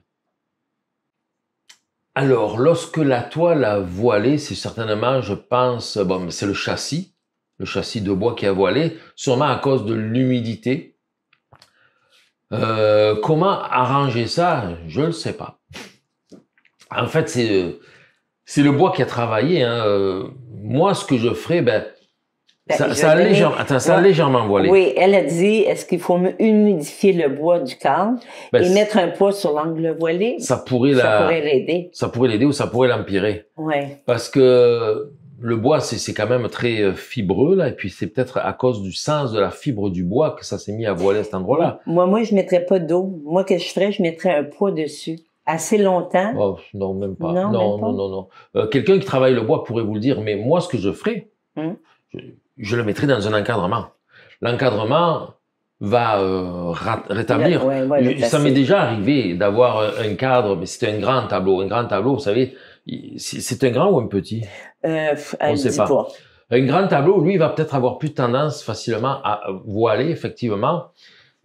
Alors, lorsque la toile a voilé, c'est certainement, je pense, bon, c'est le châssis de bois qui a voilé, sûrement à cause de l'humidité. Comment arranger ça? Je ne sais pas. En fait, c'est le bois qui a travaillé. Hein. Moi, ce que je ferais, ben, ça a légèrement voilé. Oui, elle a dit, est-ce qu'il faut humidifier le bois du cadre et mettre un poids sur l'angle voilé? Ça pourrait l'aider. Ça pourrait l'aider ou ça pourrait l'empirer. Ouais. Parce que le bois, c'est quand même très fibreux, là, et puis c'est peut-être à cause du sens de la fibre du bois que ça s'est mis à voiler à cet endroit-là. Moi, je ne mettrais pas d'eau. Moi, qu'est-ce que je ferais? Je mettrais un poids dessus. Assez longtemps? Oh, non, même pas. Non, non. Quelqu'un qui travaille le bois pourrait vous le dire, mais moi, ce que je ferais, je le mettrais dans un encadrement. L'encadrement va rétablir. Ça m'est déjà arrivé d'avoir un cadre, mais c'était un grand tableau. Un grand tableau, vous savez, c'est un grand ou un petit? On ne sait pas. Un grand tableau, lui, va peut-être avoir plus tendance facilement à voiler, effectivement.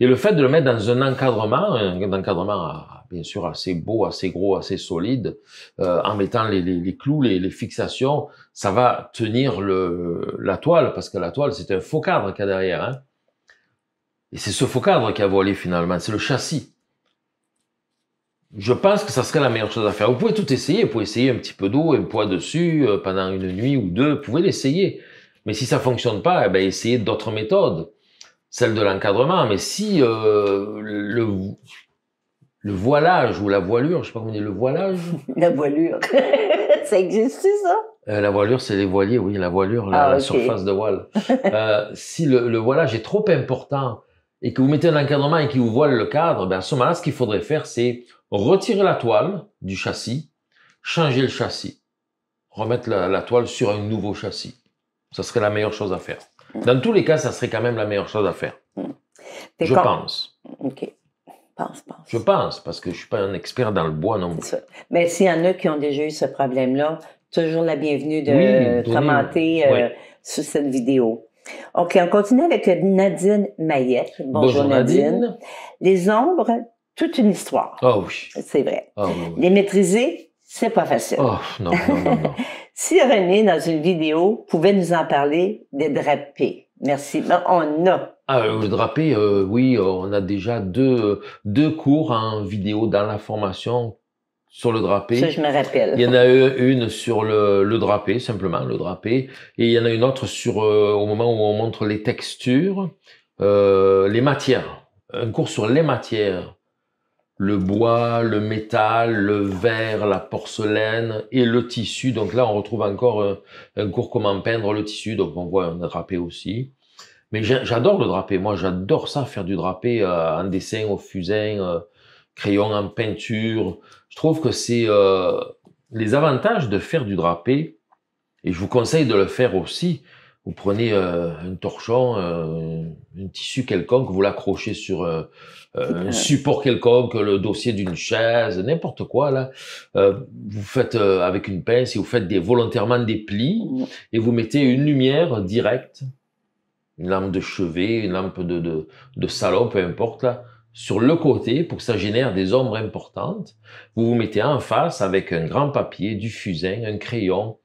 Et le fait de le mettre dans un encadrement bien sûr assez beau, assez gros, assez solide, en mettant les clous, les fixations, ça va tenir la toile, parce que la toile, c'est un faux cadre qu'il y a derrière. Hein. Et c'est ce faux cadre qui a voilé finalement, c'est le châssis. Je pense que ça serait la meilleure chose à faire. Vous pouvez tout essayer, vous pouvez essayer un petit peu d'eau, un poids dessus, pendant une nuit ou deux, vous pouvez l'essayer. Mais si ça ne fonctionne pas, eh bien, essayez d'autres méthodes. Celle de l'encadrement, mais si le voilage ou la voilure, je sais pas comment dire, le voilage. La voilure, ça existe ça? La voilure, c'est les voiliers, oui, la voilure, la surface de voile. Si le voilage est trop important et que vous mettez un encadrement et qu'il vous voile le cadre, ben à ce moment-là, ce qu'il faudrait faire, c'est retirer la toile du châssis, changer le châssis, remettre la toile sur un nouveau châssis. Ça serait la meilleure chose à faire. Dans tous les cas, ça serait quand même la meilleure chose à faire. Je pense. OK. Pense. Je pense, parce que je ne suis pas un expert dans le bois non plus. Mais s'il y en a qui ont déjà eu ce problème-là, toujours la bienvenue de commenter sur cette vidéo. OK, on continue avec Nadine Maillet. Bonjour Nadine. Les ombres, toute une histoire. Oh oui. C'est vrai. Oh, oui. Les maîtriser, c'est pas facile. Oh non. Si René, dans une vidéo, pouvait nous en parler des drapés. Merci. Ben, on a. Ah, le drapé, oui, on a déjà deux cours en vidéo dans la formation sur le drapé. Ça, je me rappelle. Il y en a une sur le drapé, simplement, le drapé. Et il y en a une autre sur, au moment où on montre les textures, les matières. Un cours sur les matières. Le bois, le métal, le verre, la porcelaine et le tissu. Donc là, on retrouve encore un cours comment peindre le tissu. Donc on voit un drapé aussi. Mais j'adore le drapé. Moi, j'adore ça, faire du drapé en dessin, au fusain, crayon en peinture. Je trouve que c'est les avantages de faire du drapé. Et je vous conseille de le faire aussi. Vous prenez un torchon, un tissu quelconque, vous l'accrochez sur un support quelconque, le dossier d'une chaise, n'importe quoi là. Vous faites avec une pince et vous faites volontairement des plis et vous mettez une lumière directe, une lampe de chevet, une lampe de salon, peu importe là, sur le côté pour que ça génère des ombres importantes. Vous vous mettez en face avec un grand papier, du fusain, un crayon,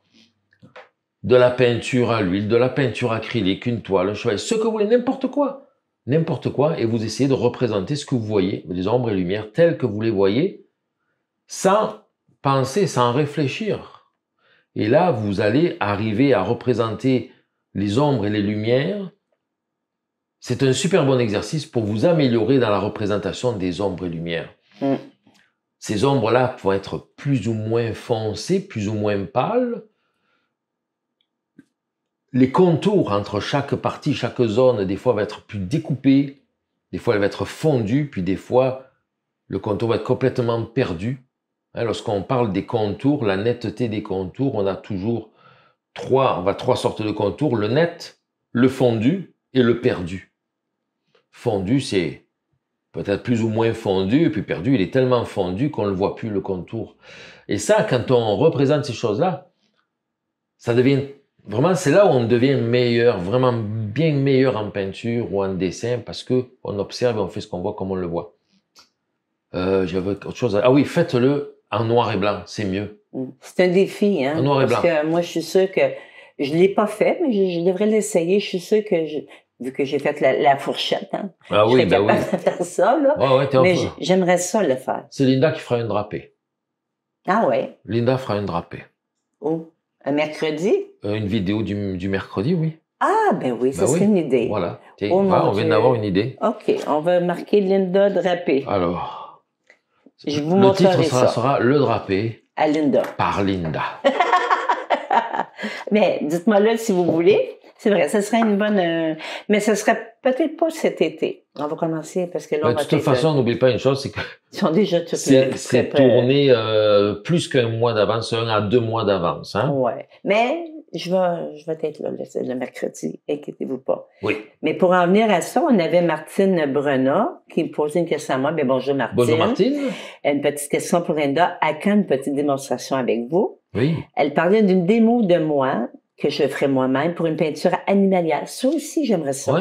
de la peinture à l'huile, de la peinture acrylique, une toile, un cheval, ce que vous voulez, n'importe quoi, et vous essayez de représenter ce que vous voyez, les ombres et lumières telles que vous les voyez, sans penser, sans réfléchir. Et là, vous allez arriver à représenter les ombres et les lumières. C'est un super bon exercice pour vous améliorer dans la représentation des ombres et lumières. Ces ombres-là vont être plus ou moins foncées, plus ou moins pâles. Les contours entre chaque partie, chaque zone, des fois, vont être plus découpés, des fois, elle va être fondue, puis des fois, le contour va être complètement perdu. Hein, lorsqu'on parle des contours, la netteté des contours, on a toujours trois sortes de contours, le net, le fondu et le perdu. Fondu, c'est peut-être plus ou moins fondu, et puis perdu, il est tellement fondu qu'on ne voit plus le contour. Et ça, quand on représente ces choses-là, ça devient... Vraiment, c'est là où on devient meilleur, vraiment bien meilleur en peinture ou en dessin, parce qu'on observe et on fait ce qu'on voit comme on le voit. J'avais autre chose. Ah oui, faites-le en noir et blanc, c'est mieux. C'est un défi, hein. En noir et blanc. Parce que moi, je suis sûre que je l'ai pas fait, mais je devrais l'essayer. Je suis sûre que vu que j'ai fait la fourchette, hein. Ah oui, ben oui. Je serais capable de faire ça, là. Ah ouais, mais j'aimerais ça le faire. C'est Linda qui fera une drapée. Ah ouais. Linda fera une drapée. Oh, un mercredi? Une vidéo du mercredi, oui. Ah, ben oui, ça serait une idée. Voilà. Tiens, oh on vient d'avoir une idée. OK, on va marquer Linda drapée. Alors, je vous le titre sera Le drapé à Linda. Par Linda. Mais dites-moi là si vous voulez. C'est vrai, ça serait une bonne... mais ça serait peut-être pas cet été. On va commencer parce que là... de toute façon, n'oublie pas une chose, c'est que... Ils sont déjà tout prêts. C'est tourné plus qu'un mois d'avance, 1 à 2 mois d'avance. Hein? Oui, mais... Je vais être là le mercredi, inquiétez-vous pas. Oui. Mais pour en venir à ça, on avait Martine Brenat qui me posait une question à moi. Bien, bonjour Martine. Bonjour Martine. Une petite question pour Linda. À quand une petite démonstration avec vous? Oui. Elle parlait d'une démo de moi que je ferais moi-même pour une peinture animalière. Ça aussi, j'aimerais ça. Oui.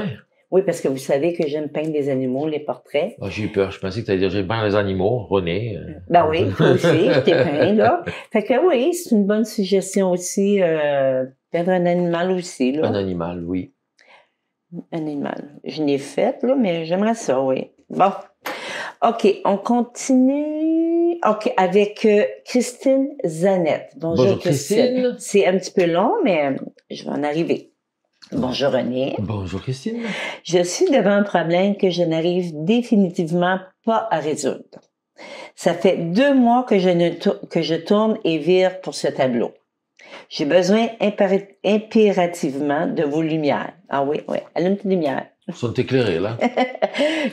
Oui, parce que vous savez que j'aime peindre les animaux, les portraits. Oh, j'ai eu peur. Je pensais que tu allais dire j'aime peindre les animaux, René. Ben oui, toi aussi, je t'ai peint, là. Fait que oui, c'est une bonne suggestion aussi. Peindre un animal aussi, là. Un animal, oui. Un animal. Je l'ai fait, là, mais j'aimerais ça, oui. Bon. OK, on continue. OK, avec Christine Zanette. Bonjour Christine. C'est un petit peu long, mais je vais en arriver. Bonjour René. Bonjour Christine. Je suis devant un problème que je n'arrive définitivement pas à résoudre. Ça fait 2 mois que je tourne et vire pour ce tableau. J'ai besoin impérativement de vos lumières. Ah oui, oui, allume-t-il lumière. Elles sont éclairées, là.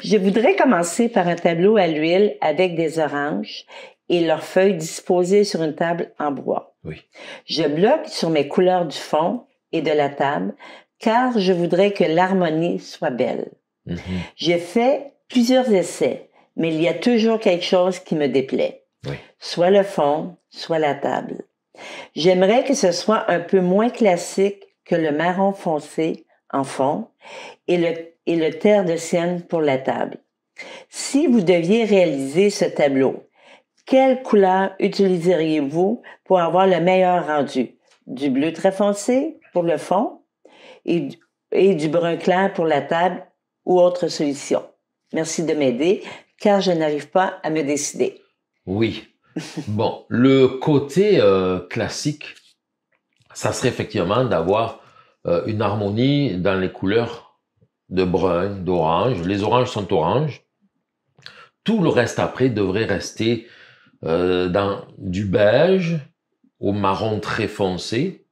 Je voudrais commencer par un tableau à l'huile avec des oranges et leurs feuilles disposées sur une table en bois. Oui. Je bloque sur mes couleurs du fond et de la table, car je voudrais que l'harmonie soit belle. Mm-hmm. J'ai fait plusieurs essais, mais il y a toujours quelque chose qui me déplaît. Oui. Soit le fond, soit la table. J'aimerais que ce soit un peu moins classique que le marron foncé en fond et le terre de sienne pour la table. Si vous deviez réaliser ce tableau, quelle couleur utiliseriez-vous pour avoir le meilleur rendu? Du bleu très foncé pour le fond et du brun clair pour la table ou autre solution. Merci de m'aider, car je n'arrive pas à me décider. Oui. Bon, le côté classique, ça serait effectivement d'avoir une harmonie dans les couleurs de brun, d'orange. Les oranges sont oranges. Tout le reste après devrait rester dans du beige au marron très foncé,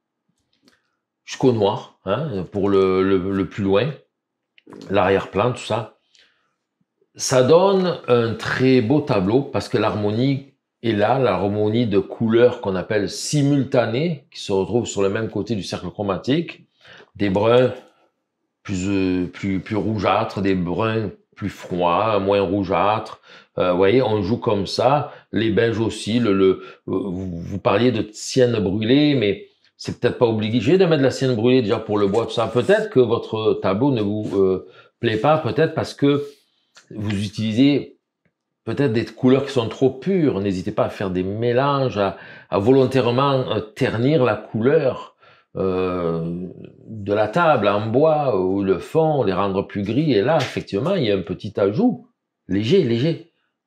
jusqu'au noir, hein, pour le plus loin, l'arrière-plan, tout ça. Ça donne un très beau tableau parce que l'harmonie est là, l'harmonie de couleurs qu'on appelle simultanées, qui se retrouvent sur le même côté du cercle chromatique, des bruns plus rougeâtres, des bruns plus froids, moins rougeâtres. Vous voyez, on joue comme ça, les beiges aussi. Vous parliez de sienne brûlée, mais... c'est peut-être pas obligé de mettre de la sienne brûlée déjà pour le bois, tout ça. Peut-être que votre tableau ne vous plaît pas, peut-être parce que vous utilisez peut-être des couleurs qui sont trop pures. N'hésitez pas à faire des mélanges, à volontairement ternir la couleur de la table en bois ou le fond, les rendre plus gris. Et là, effectivement, il y a un petit ajout léger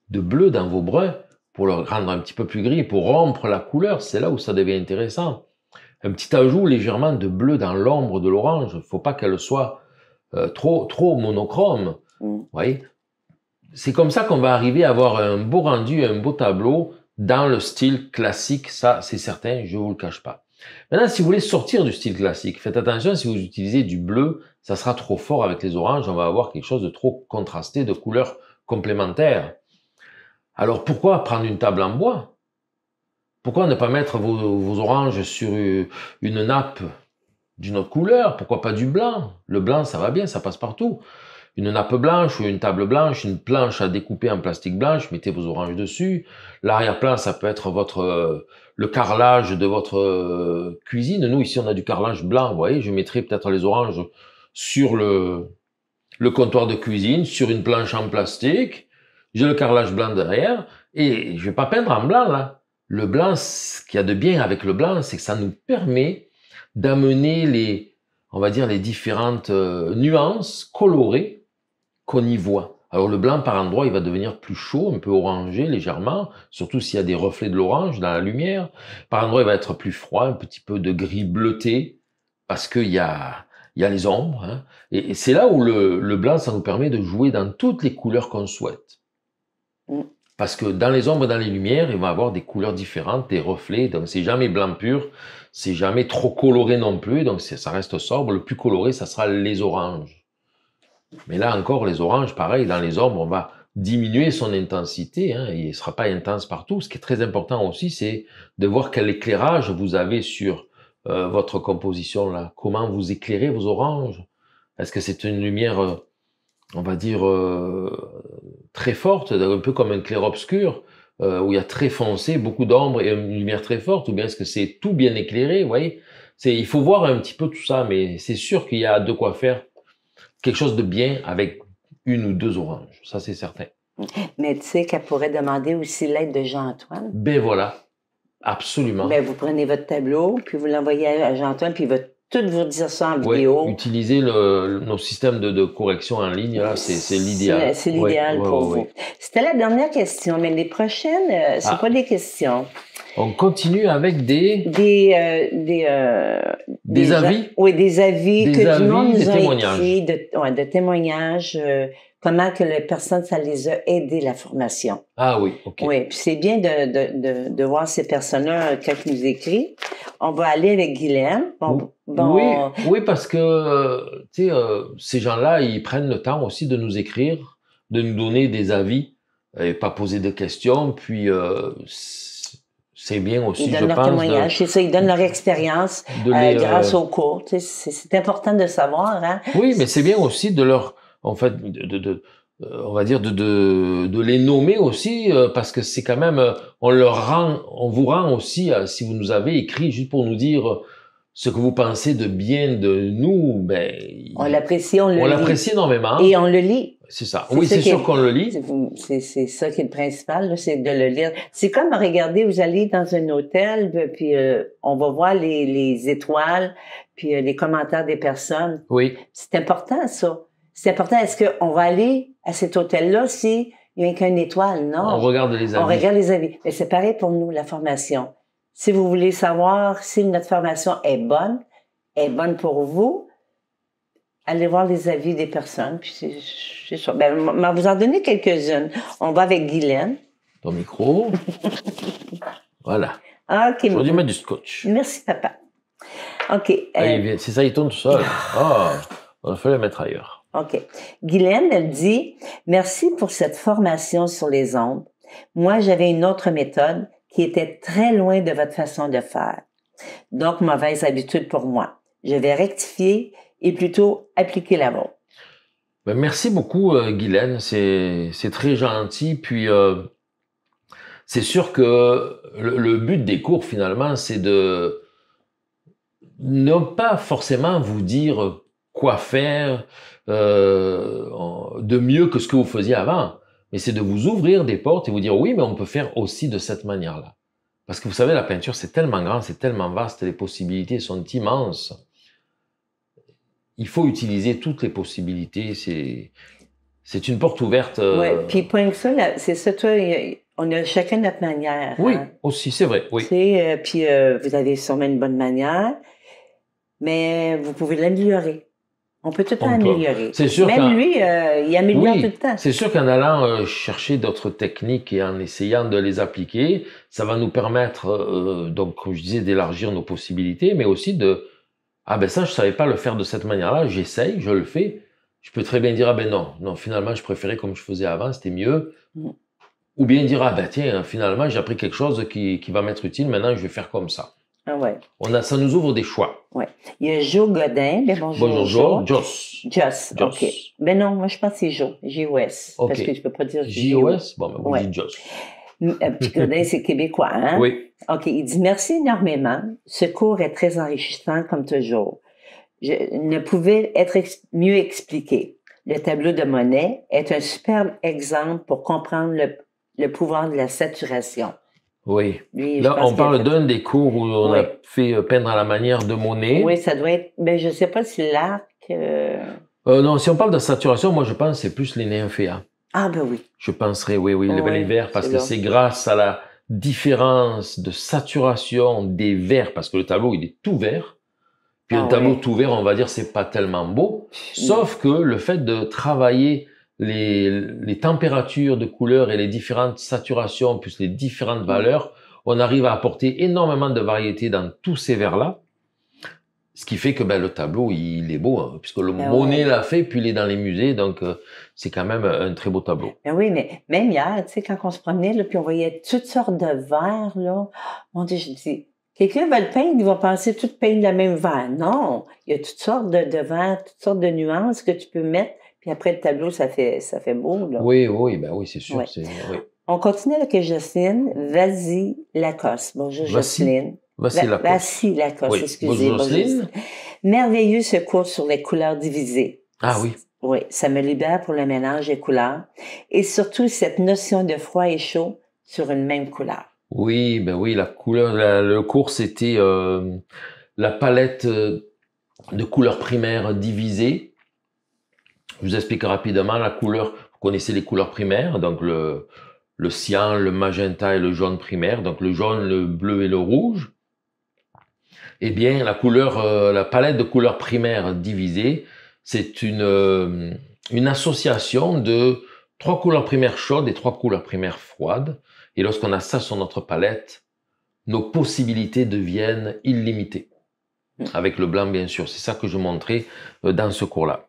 de bleu dans vos bruns pour le rendre un petit peu plus gris, pour rompre la couleur. C'est là où ça devient intéressant. Un petit ajout légèrement de bleu dans l'ombre de l'orange. Il ne faut pas qu'elle soit trop monochrome. Vous voyez? C'est comme ça qu'on va arriver à avoir un beau rendu, un beau tableau dans le style classique. Ça, c'est certain, je ne vous le cache pas. Maintenant, si vous voulez sortir du style classique, faites attention, si vous utilisez du bleu, ça sera trop fort avec les oranges. On va avoir quelque chose de trop contrasté, de couleurs complémentaires. Alors, pourquoi prendre une table en bois ? Pourquoi ne pas mettre vos oranges sur une nappe d'une autre couleur? Pourquoi pas du blanc? Le blanc, ça va bien, ça passe partout. Une nappe blanche ou une table blanche, une planche à découper en plastique blanche, mettez vos oranges dessus. L'arrière-plan, ça peut être le carrelage de votre cuisine. Nous, ici, on a du carrelage blanc, vous voyez. Je mettrai peut-être les oranges sur le comptoir de cuisine, sur une planche en plastique. J'ai le carrelage blanc derrière et je ne vais pas peindre en blanc, là. le blanc, ce qu'il y a de bien avec le blanc, c'est que ça nous permet d'amener les, on va dire, les différentes nuances colorées qu'on y voit. Alors le blanc, par endroit, il va devenir plus chaud, un peu orangé légèrement, surtout s'il y a des reflets de l'orange dans la lumière. Par endroit, il va être plus froid, un petit peu de gris bleuté, parce qu'il y a... il y a les ombres, hein. Et c'est là où le blanc, ça nous permet de jouer dans toutes les couleurs qu'on souhaite. Parce que dans les ombres, dans les lumières, il va y avoir des couleurs différentes, des reflets, donc c'est jamais blanc pur, c'est jamais trop coloré non plus, donc ça reste sobre. Le plus coloré, ça sera les oranges. Mais là encore, les oranges, pareil, dans les ombres, on va diminuer son intensité, hein. Il ne sera pas intense partout. Ce qui est très important aussi, c'est de voir quel éclairage vous avez sur... votre composition là, comment vous éclairez vos oranges? Est-ce que c'est une lumière, on va dire, très forte, un peu comme un clair-obscur, où il y a très foncé, beaucoup d'ombre et une lumière très forte, ou bien est-ce que c'est tout bien éclairé, vous voyez? Il faut voir un petit peu tout ça, mais c'est sûr qu'il y a de quoi faire quelque chose de bien avec une ou deux oranges, ça c'est certain. Mais tu sais qu'elle pourrait demander aussi l'aide de Jean-Antoine. Ben voilà. Absolument. Bien, vous prenez votre tableau, puis vous l'envoyez à Jean-Antoine, puis il va tout vous dire ça en vidéo. Oui, utiliser nos systèmes de correction en ligne, c'est l'idéal. C'est l'idéal pour vous. C'était la dernière question, mais les prochaines, ce ne sont pas des questions. On continue avec des... des avis? Oui, des avis que du monde nous a écrits, de témoignages... comment que les personnes, ça les a aidés, la formation. Ah oui, OK. Oui, puis c'est bien de voir ces personnes-là quand ils nous écrivent. On va aller avec Guilherme. Oui, parce que, tu sais, ces gens-là, ils prennent le temps aussi de nous écrire, de nous donner des avis, et pas poser de questions, puis... c'est bien aussi, je pense. Ils donnent leur témoignage, c'est ça, ils donnent leur expérience grâce au cours. Tu sais, c'est important de savoir, hein? Oui, mais c'est bien aussi de leur... en fait, on va dire de les nommer aussi, parce que c'est quand même, on vous rend aussi, si vous nous avez écrit juste pour nous dire ce que vous pensez de bien de nous, ben, on l'apprécie, on l'apprécie énormément. Et on le lit. C'est ça. Oui, c'est sûr qu'on le lit. C'est ça qui est le principal, c'est de le lire. C'est comme, regardez, vous allez dans un hôtel, puis on va voir les étoiles, puis les commentaires des personnes. Oui. C'est important, ça. C'est important, est-ce qu'on va aller à cet hôtel-là s'il n'y a qu'une étoile, non? On regarde les avis. On regarde les avis. Mais c'est pareil pour nous, la formation. Si vous voulez savoir si notre formation est bonne pour vous, allez voir les avis des personnes. Puis c'est sûr. Ben, on vous en donner quelques-unes. On va avec Guylaine. Ton micro. Voilà. OK. Je vais lui mettre du scotch. Merci, papa. OK. C'est ça, il tourne tout seul. Ah, on a fallu le mettre ailleurs. OK. Guylaine, elle dit « Merci pour cette formation sur les ondes. Moi, j'avais une autre méthode qui était très loin de votre façon de faire. Donc, mauvaise habitude pour moi. Je vais rectifier et plutôt appliquer la vôtre. » Ben, merci beaucoup, Guylaine. C'est très gentil. Puis, c'est sûr que le but des cours, finalement, c'est de ne pas forcément vous dire quoi faire de mieux que ce que vous faisiez avant. Mais c'est de vous ouvrir des portes et vous dire, oui, mais on peut faire aussi de cette manière-là. Parce que vous savez, la peinture, c'est tellement grand, c'est tellement vaste, les possibilités sont immenses. Il faut utiliser toutes les possibilités. C'est une porte ouverte. Oui, puis point que ça, c'est ça, toi, on a chacun notre manière. Oui, hein? Aussi, c'est vrai. Oui. Puis vous avez sûrement une bonne manière, mais vous pouvez l'améliorer. On peut tout le temps améliorer. Même lui, il améliore tout le temps. C'est sûr qu'en allant chercher d'autres techniques et en essayant de les appliquer, ça va nous permettre, donc, comme je disais, d'élargir nos possibilités, mais aussi de... Ah ben ça, je ne savais pas le faire de cette manière-là, j'essaye, je le fais. Je peux très bien dire, ah ben non, finalement, je préférais comme je faisais avant, c'était mieux. Ou bien dire, ah ben tiens, finalement, j'ai appris quelque chose qui va m'être utile, maintenant, je vais faire comme ça. Ah ouais. Ça nous ouvre des choix. Ouais. Il y a Joe Godin. Ben bonjour, Joe. Joss. OK. Ben non, moi je pense que c'est Joe. J-O-S. Okay. Parce que je ne peux pas dire J-O-S. Bon, ben on dit Joss. Puis Godin, c'est québécois, hein? Oui. OK. Il dit merci énormément. Ce cours est très enrichissant comme toujours. Je ne pouvais être mieux expliqué. Le tableau de Monet est un superbe exemple pour comprendre le pouvoir de la saturation. Oui. Lui, là, on parle d'un des cours où on a fait peindre à la manière de Monet. Oui, ça doit être... Ben, je ne sais pas si l'arc... non, si on parle de saturation, moi, je pense que c'est plus les nymphéas. Ah, ben oui. Je penserais, oui, les belles verts, parce que c'est grâce à la différence de saturation des verts, parce que le tableau, il est tout vert. Puis un tableau tout vert, on va dire, c'est pas tellement beau. Sauf que le fait de travailler... Les températures de couleurs et les différentes saturations, plus les différentes valeurs, on arrive à apporter énormément de variété dans tous ces vers-là. Ce qui fait que ben, le tableau, il est beau, hein, puisque le Monet l'a fait, puis il est dans les musées, donc c'est quand même un très beau tableau. Ben oui, mais même hier, tu sais, quand on se promenait, là, puis on voyait toutes sortes de verres, là, mon Dieu, je me dis, quelqu'un va le peindre, il va penser tout peindre la même verre. Non, il y a toutes sortes de verres, toutes sortes de nuances que tu peux mettre. Puis après, le tableau, ça fait beau, là. Oui, c'est sûr. Ouais. On continue avec Jocelyne. Vas-y, Lacoste. Bonjour, Jocelyne. Vas-y, Lacoste, excusez. Bonjour, Jocelyne. Merveilleux ce cours sur les couleurs divisées. Ah oui. Oui, ça me libère pour le mélange des couleurs. Et surtout, cette notion de froid et chaud sur une même couleur. Oui, ben oui, la couleur, le cours, c'était la palette de couleurs primaires divisées. Je vous explique rapidement la couleur. Vous connaissez les couleurs primaires, donc le cyan, le magenta et le jaune primaire. Donc le jaune, le bleu et le rouge. Eh bien, la palette de couleurs primaires divisées, c'est une association de 3 couleurs primaires chaudes et 3 couleurs primaires froides. Et lorsqu'on a ça sur notre palette, nos possibilités deviennent illimitées. Avec le blanc, bien sûr. C'est ça que je montrais dans ce cours-là.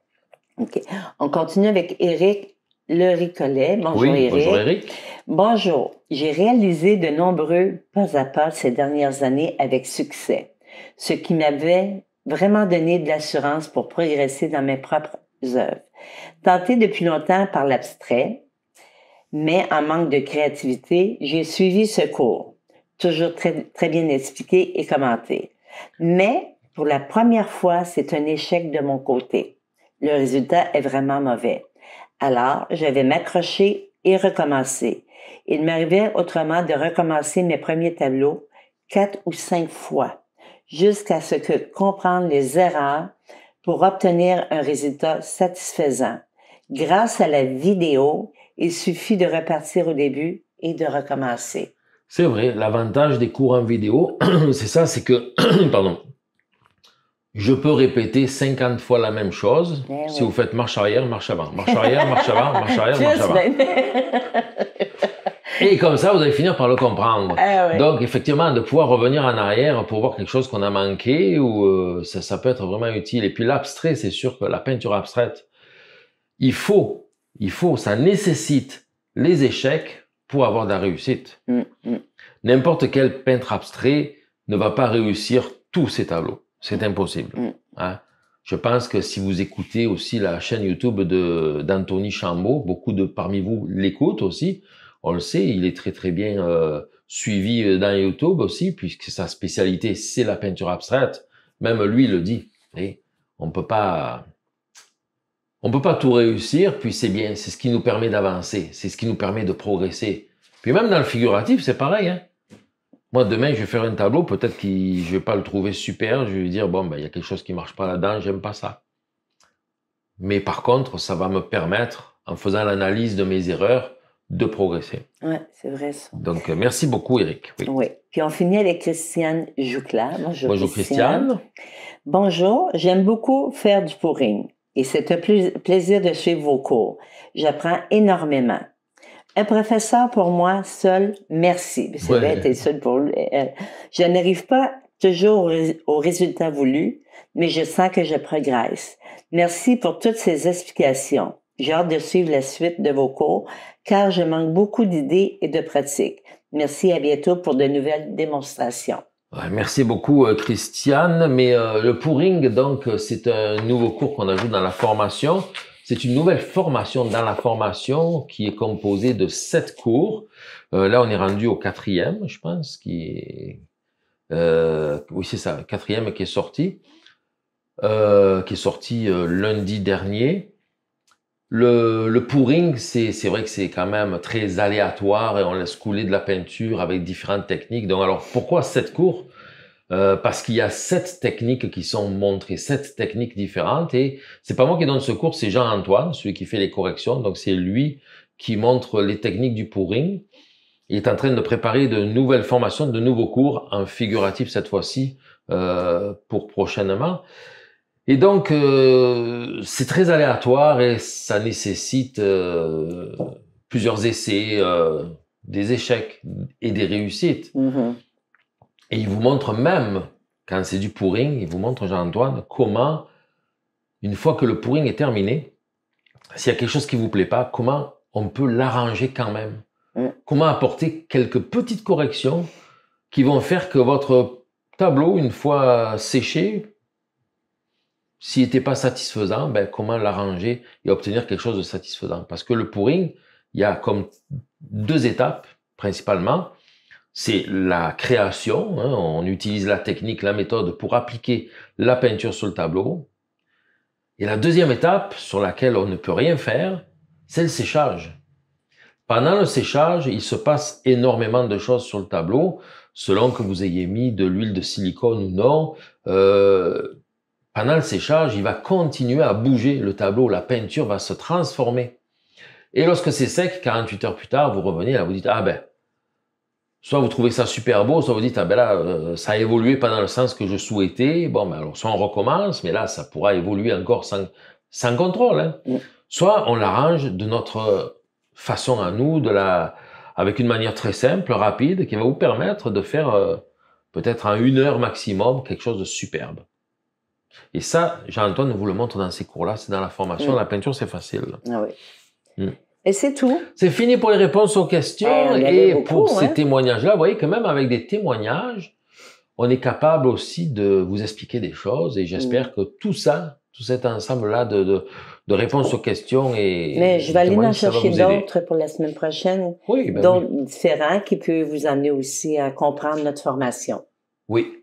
OK. On continue avec Eric Le Ricolet. Bonjour, Eric. Bonjour, Eric. Bonjour. J'ai réalisé de nombreux pas à pas ces dernières années avec succès, ce qui m'avait vraiment donné de l'assurance pour progresser dans mes propres œuvres. Tenté depuis longtemps par l'abstrait, mais en manque de créativité, j'ai suivi ce cours, toujours très, très bien expliqué et commenté. Mais pour la première fois, c'est un échec de mon côté. Le résultat est vraiment mauvais. Alors, je vais m'accrocher et recommencer. Il m'arrivait autrement de recommencer mes premiers tableaux 4 ou 5 fois, jusqu'à ce que comprendre les erreurs pour obtenir un résultat satisfaisant. Grâce à la vidéo, il suffit de repartir au début et de recommencer. C'est vrai, l'avantage des cours en vidéo, c'est ça, c'est que... pardon. Je peux répéter 50 fois la même chose si vous faites marche arrière, marche avant, marche arrière, marche avant, marche arrière, marche avant. Et comme ça, vous allez finir par le comprendre. Donc, effectivement, de pouvoir revenir en arrière pour voir quelque chose qu'on a manqué, ou ça peut être vraiment utile. Et puis l'abstrait, c'est sûr que la peinture abstraite, ça nécessite les échecs pour avoir de la réussite. N'importe quel peintre abstrait ne va pas réussir tous ses tableaux. C'est impossible. Hein? Je pense que si vous écoutez aussi la chaîne YouTube d'Anthony Chambaud, beaucoup de parmi vous l'écoutent aussi. On le sait, il est très très bien suivi dans YouTube aussi, puisque sa spécialité, c'est la peinture abstraite. Même lui le dit. Et on peut pas tout réussir, puis c'est bien. C'est ce qui nous permet d'avancer. C'est ce qui nous permet de progresser. Puis même dans le figuratif, c'est pareil, hein. Moi, demain, je vais faire un tableau, peut-être que je ne vais pas le trouver super, je vais dire, bon, ben, y a quelque chose qui ne marche pas là-dedans, j'aime pas ça. Mais par contre, ça va me permettre, en faisant l'analyse de mes erreurs, de progresser. Oui, c'est vrai ça. Donc, merci beaucoup, Eric. Oui. Puis on finit avec Christiane Joucla. Bonjour, Christiane. Bonjour, j'aime beaucoup faire du pouring et c'est un plaisir de suivre vos cours. J'apprends énormément. Un professeur pour moi, seul, merci. C'est vrai, t'es seul pour elle. Je n'arrive pas toujours aux résultats voulus, mais je sens que je progresse. Merci pour toutes ces explications. J'ai hâte de suivre la suite de vos cours, car je manque beaucoup d'idées et de pratiques. Merci, à bientôt pour de nouvelles démonstrations. Merci beaucoup, Christiane. Mais le pouring, donc, c'est un nouveau cours qu'on ajoute dans la formation. C'est une nouvelle formation dans la formation qui est composée de 7 cours. Là, on est rendu au 4e, je pense, qui est... oui, c'est ça, 4e qui est sorti. Lundi dernier. Le pouring, c'est vrai que c'est quand même très aléatoire et on laisse couler de la peinture avec différentes techniques. Donc alors pourquoi 7 cours? Parce qu'il y a 7 techniques qui sont montrées, 7 techniques différentes, et c'est pas moi qui donne ce cours, c'est Jean-Antoine, celui qui fait les corrections, donc c'est lui qui montre les techniques du pouring. Il est en train de préparer de nouvelles formations, de nouveaux cours, en figuratif cette fois-ci, pour prochainement. Et donc, c'est très aléatoire et ça nécessite plusieurs essais, des échecs et des réussites. Mm-hmm. Et il vous montre même, quand c'est du pouring, il vous montre, Jean-Antoine, comment, une fois que le pouring est terminé, s'il y a quelque chose qui ne vous plaît pas, comment on peut l'arranger quand même. Mm. Comment apporter quelques petites corrections qui vont faire que votre tableau, une fois séché, s'il n'était pas satisfaisant, ben comment l'arranger et obtenir quelque chose de satisfaisant. Parce que le pouring, il y a comme 2 étapes principalement. C'est la création, hein, on utilise la technique, la méthode pour appliquer la peinture sur le tableau. Et la 2e étape, sur laquelle on ne peut rien faire, c'est le séchage. Pendant le séchage, il se passe énormément de choses sur le tableau, selon que vous ayez mis de l'huile de silicone ou non. Pendant le séchage, il va continuer à bouger le tableau, la peinture va se transformer. Et lorsque c'est sec, 48 heures plus tard, vous revenez, là, vous dites, ah ben, soit vous trouvez ça super beau, soit vous dites, ah ben là, ça a évolué pas dans le sens que je souhaitais, bon, ben alors, soit on recommence, mais là, ça pourra évoluer encore sans contrôle, hein. Soit on l'arrange de notre façon à nous, avec une manière très simple, rapide, qui va vous permettre de faire, peut-être en 1 heure maximum, quelque chose de superbe. Et ça, Jean-Antoine vous le montre dans ces cours-là, c'est dans la formation, la peinture, c'est facile. Ah oui. Et c'est tout. C'est fini pour les réponses aux questions et beaucoup, pour ces témoignages-là. Vous voyez que même avec des témoignages, on est capable aussi de vous expliquer des choses et j'espère que tout ça, tout cet ensemble-là de réponses aux questions et... Mais je vais aller en chercher d'autres pour la semaine prochaine. Oui, ben donc, oui. Différents qui peuvent vous amener aussi à comprendre notre formation. Oui.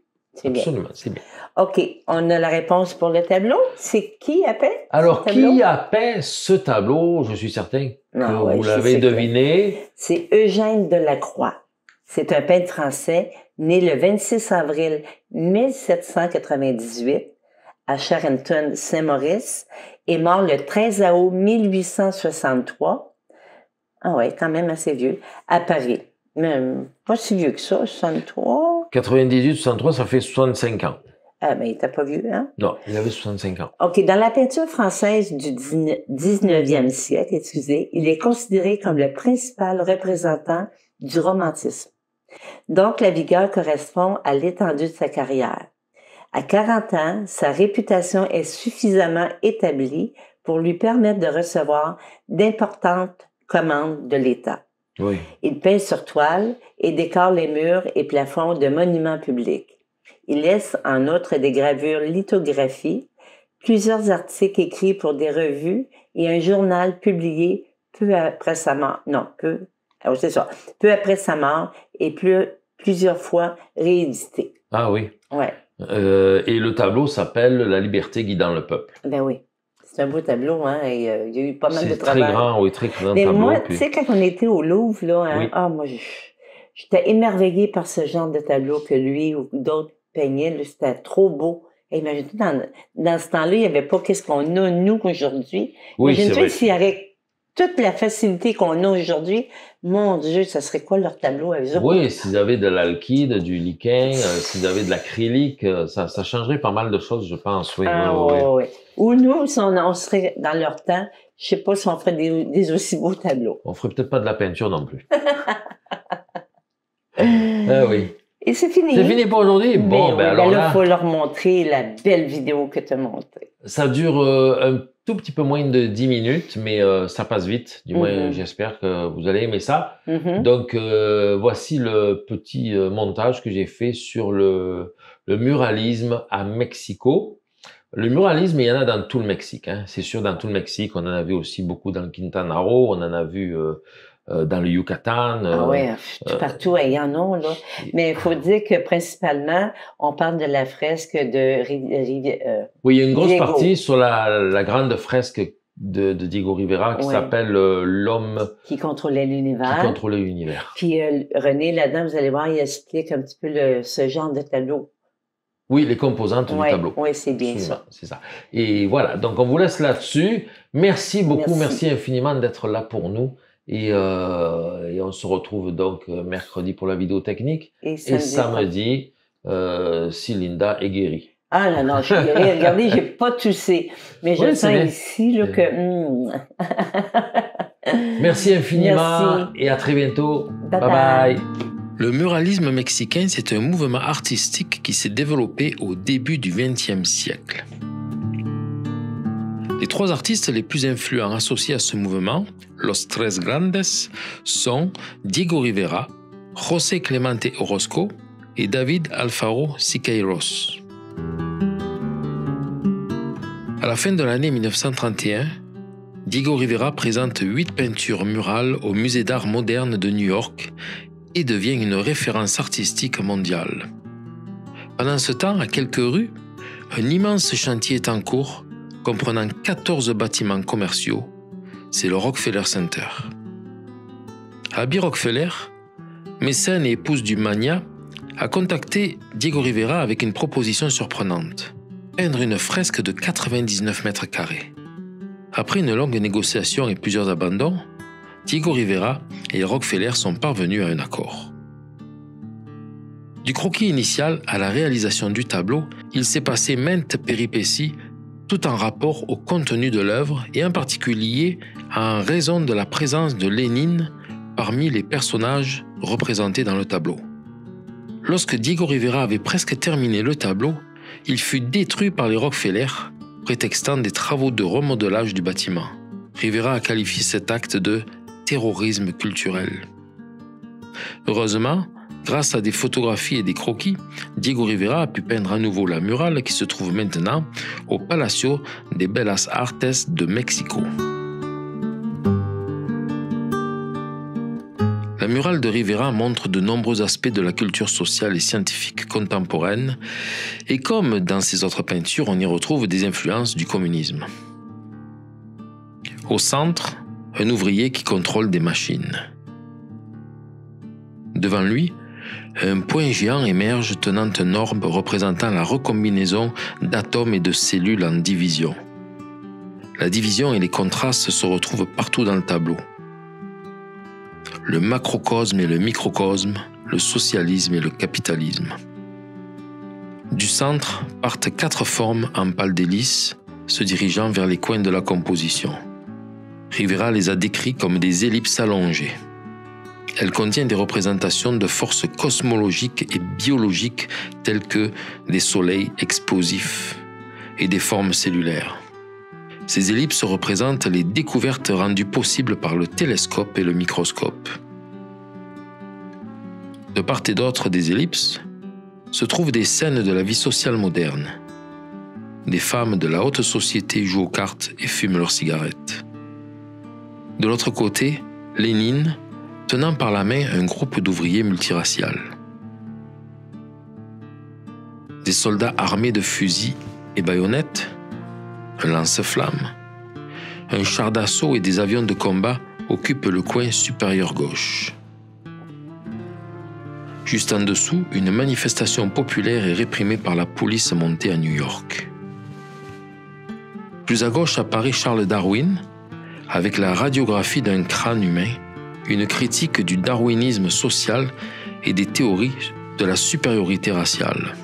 Absolument, c'est bien. OK, on a la réponse pour le tableau. C'est qui a peint ce tableau? Alors, qui a peint ce tableau? Je suis certain que vous l'avez deviné. C'est Eugène Delacroix. C'est un peintre français né le 26 avril 1798 à Charenton-Saint-Maurice et mort le 13 août 1863. Ah ouais, quand même assez vieux. À Paris. Même pas si vieux que ça, 63. 98, 63, ça fait 65 ans. Ah, mais il n'était pas vieux, hein? Non, il avait 65 ans. OK. Dans la peinture française du 19e siècle, excusez, il est considéré comme le principal représentant du romantisme. Donc, la vigueur correspond à l'étendue de sa carrière. À 40 ans, sa réputation est suffisamment établie pour lui permettre de recevoir d'importantes commandes de l'État. Oui. Il peint sur toile et décore les murs et plafonds de monuments publics. Il laisse en outre des gravures lithographiées, plusieurs articles écrits pour des revues et un journal publié peu après sa mort. Non, peu après sa mort et plusieurs fois réédité. Ah oui. Ouais. Et le tableau s'appelle La liberté guidant le peuple. Ben oui. C'est un beau tableau, hein, et il y a eu pas mal de travail. C'est très grand, oui, très grand tableau. Mais moi, tu sais, quand on était au Louvre, là, hein, oui. Moi, j'étais émerveillée par ce genre de tableau que lui ou d'autres peignaient, c'était trop beau. Et imagine dans ce temps-là, il n'y avait pas qu'est-ce qu'on a, nous, aujourd'hui. Oui, c'est vrai. S'il y avait toute la facilité qu'on a aujourd'hui, mon Dieu, ça serait quoi leur tableau à eux? Oui, s'ils avaient de l'alkyde, du liquin, s'ils avaient de l'acrylique, ça changerait pas mal de choses, je pense. Oui, oui. Ou nous, si on serait dans leur temps, je sais pas si on ferait des aussi beaux tableaux. On ferait peut-être pas de la peinture non plus. Oui. Et c'est fini. C'est fini pour aujourd'hui. Bon, oui, alors là, il faut leur montrer la belle vidéo que tu as montée. Ça dure un tout petit peu moins de 10 minutes, mais ça passe vite. Du moins, j'espère que vous allez aimer ça. Donc, voici le petit montage que j'ai fait sur le muralisme à Mexico. Le muralisme, il y en a dans tout le Mexique, hein. C'est sûr, dans tout le Mexique. On en a vu aussi beaucoup dans le Quintana Roo. On en a vu dans le Yucatan. Oui, partout, il y en a, là. Mais il faut dire que principalement, on parle de la fresque de Diego. Oui, il y a une grosse partie sur la grande fresque de Diego Rivera qui s'appelle L'homme qui contrôlait l'univers. Puis René, là-dedans, vous allez voir, il explique un petit peu ce genre de tableau. Oui, les composantes du tableau. Oui, c'est bien ça. C'est ça. Et voilà, donc on vous laisse là-dessus. Merci beaucoup, merci infiniment d'être là pour nous. Et on se retrouve donc mercredi pour la vidéo technique. Et samedi, si Linda est guérie. Ah non, non, je suis guérie. Regardez, j'ai pas toussé. Mais je sens ici là, que... Merci infiniment et à très bientôt. Bye bye. Le muralisme mexicain, c'est un mouvement artistique qui s'est développé au début du XXe siècle. Les trois artistes les plus influents associés à ce mouvement, Los Tres Grandes, sont Diego Rivera, José Clemente Orozco et David Alfaro Siqueiros. À la fin de l'année 1931, Diego Rivera présente 8 peintures murales au Musée d'art moderne de New York et devient une référence artistique mondiale. Pendant ce temps, à quelques rues, un immense chantier est en cours, comprenant 14 bâtiments commerciaux. C'est le Rockefeller Center. Abby Rockefeller, mécène et épouse du magnat, a contacté Diego Rivera avec une proposition surprenante: peindre une fresque de 99 mètres carrés. Après une longue négociation et plusieurs abandons, Diego Rivera et Rockefeller sont parvenus à un accord. Du croquis initial à la réalisation du tableau, il s'est passé maintes péripéties, tout en rapport au contenu de l'œuvre et en particulier en raison de la présence de Lénine parmi les personnages représentés dans le tableau. Lorsque Diego Rivera avait presque terminé le tableau, il fut détruit par les Rockefeller, prétextant des travaux de remodelage du bâtiment. Rivera a qualifié cet acte de terrorisme culturel. Heureusement, grâce à des photographies et des croquis, Diego Rivera a pu peindre à nouveau la murale qui se trouve maintenant au Palacio de Bellas Artes de Mexico. La murale de Rivera montre de nombreux aspects de la culture sociale et scientifique contemporaine, et comme dans ses autres peintures, on y retrouve des influences du communisme. Au centre, un ouvrier qui contrôle des machines. Devant lui, un point géant émerge tenant un orbe représentant la recombinaison d'atomes et de cellules en division. La division et les contrastes se retrouvent partout dans le tableau. Le macrocosme et le microcosme, le socialisme et le capitalisme. Du centre partent 4 formes en pales d'hélice, se dirigeant vers les coins de la composition. Rivera les a décrits comme des ellipses allongées. Elle contient des représentations de forces cosmologiques et biologiques telles que des soleils explosifs et des formes cellulaires. Ces ellipses représentent les découvertes rendues possibles par le télescope et le microscope. De part et d'autre des ellipses se trouvent des scènes de la vie sociale moderne. Des femmes de la haute société jouent aux cartes et fument leurs cigarettes. De l'autre côté, Lénine, tenant par la main un groupe d'ouvriers multiracial. Des soldats armés de fusils et baïonnettes, un lance-flamme, un char d'assaut et des avions de combat occupent le coin supérieur gauche. Juste en dessous, une manifestation populaire est réprimée par la police montée à New York. Plus à gauche apparaît Charles Darwin, avec la radiographie d'un crâne humain, une critique du darwinisme social et des théories de la supériorité raciale.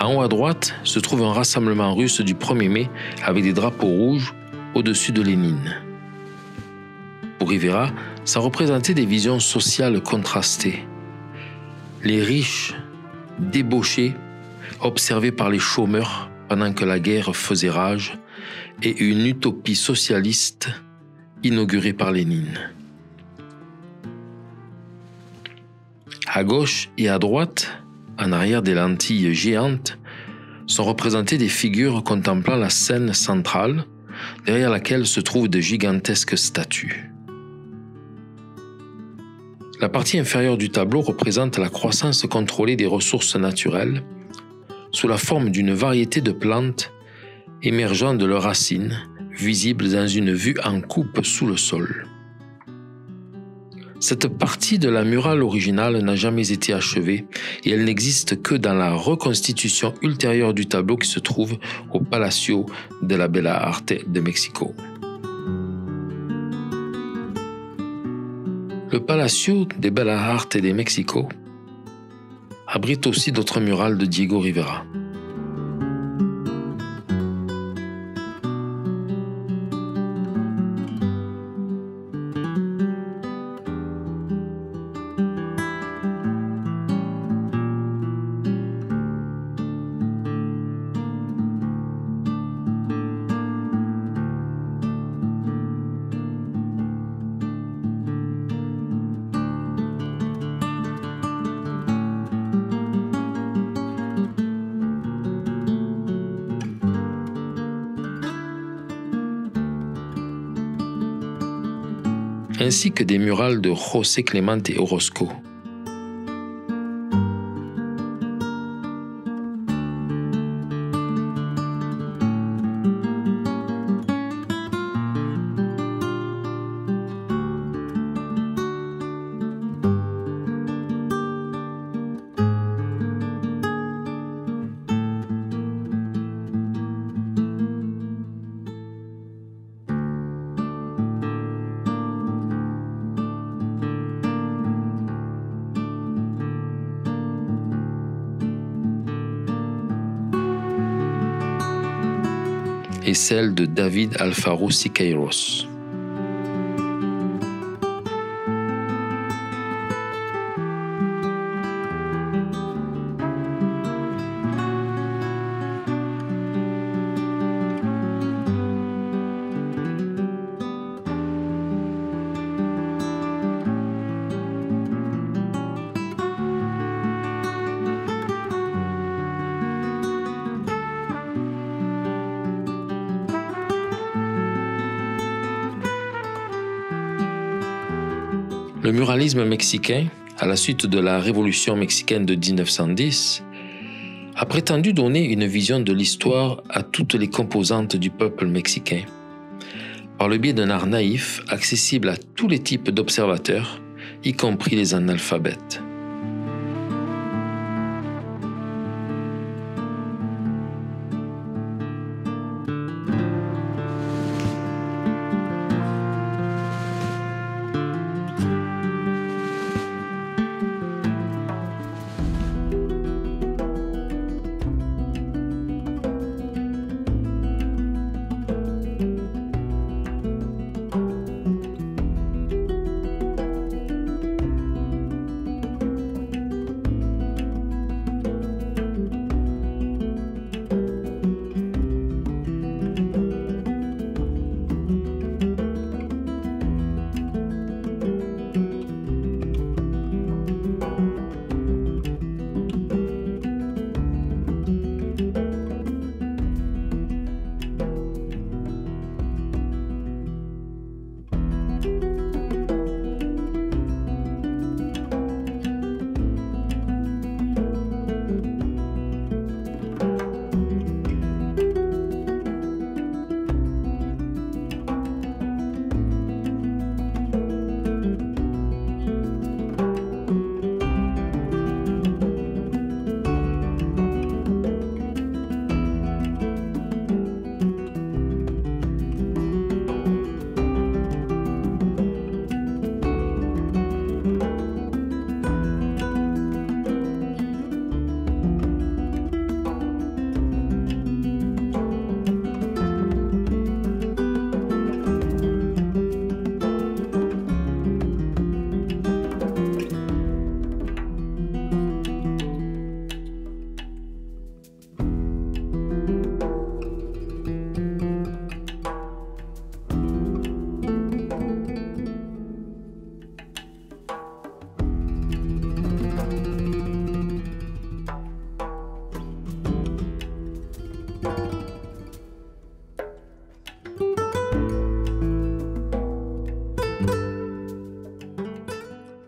En haut à droite se trouve un rassemblement russe du 1er mai avec des drapeaux rouges au-dessus de Lénine. Pour Rivera, ça représentait des visions sociales contrastées. Les riches, débauchés, observés par les chômeurs pendant que la guerre faisait rage, et une utopie socialiste inaugurée par Lénine. À gauche et à droite, en arrière des lentilles géantes, sont représentées des figures contemplant la scène centrale, derrière laquelle se trouvent de gigantesques statues. La partie inférieure du tableau représente la croissance contrôlée des ressources naturelles, sous la forme d'une variété de plantes émergeant de leurs racines, visibles dans une vue en coupe sous le sol. Cette partie de la murale originale n'a jamais été achevée et elle n'existe que dans la reconstitution ultérieure du tableau qui se trouve au Palacio de la Bellas Artes de Mexico. Le Palacio de Bellas Artes de Mexico abrite aussi d'autres murales de Diego Rivera. Ainsi que des murales de José Clemente Orozco. Et celle de David Alfaro Siqueiros. Le muralisme mexicain, à la suite de la Révolution mexicaine de 1910, a prétendu donner une vision de l'histoire à toutes les composantes du peuple mexicain, par le biais d'un art naïf accessible à tous les types d'observateurs, y compris les analphabètes.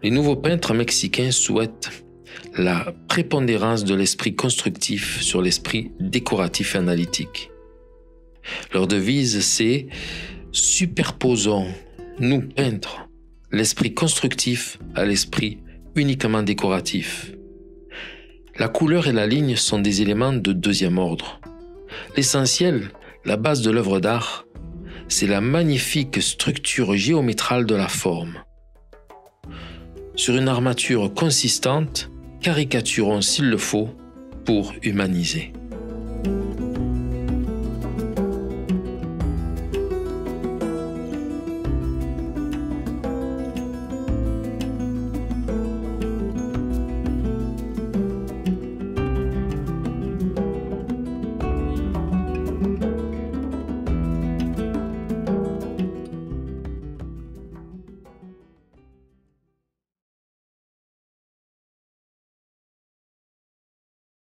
Les nouveaux peintres mexicains souhaitent la prépondérance de l'esprit constructif sur l'esprit décoratif et analytique. Leur devise, c'est « Superposons, nous peintres, l'esprit constructif à l'esprit uniquement décoratif ». La couleur et la ligne sont des éléments de deuxième ordre. L'essentiel, la base de l'œuvre d'art, c'est la magnifique structure géométrale de la forme. Sur une armature consistante, caricaturons s'il le faut pour humaniser.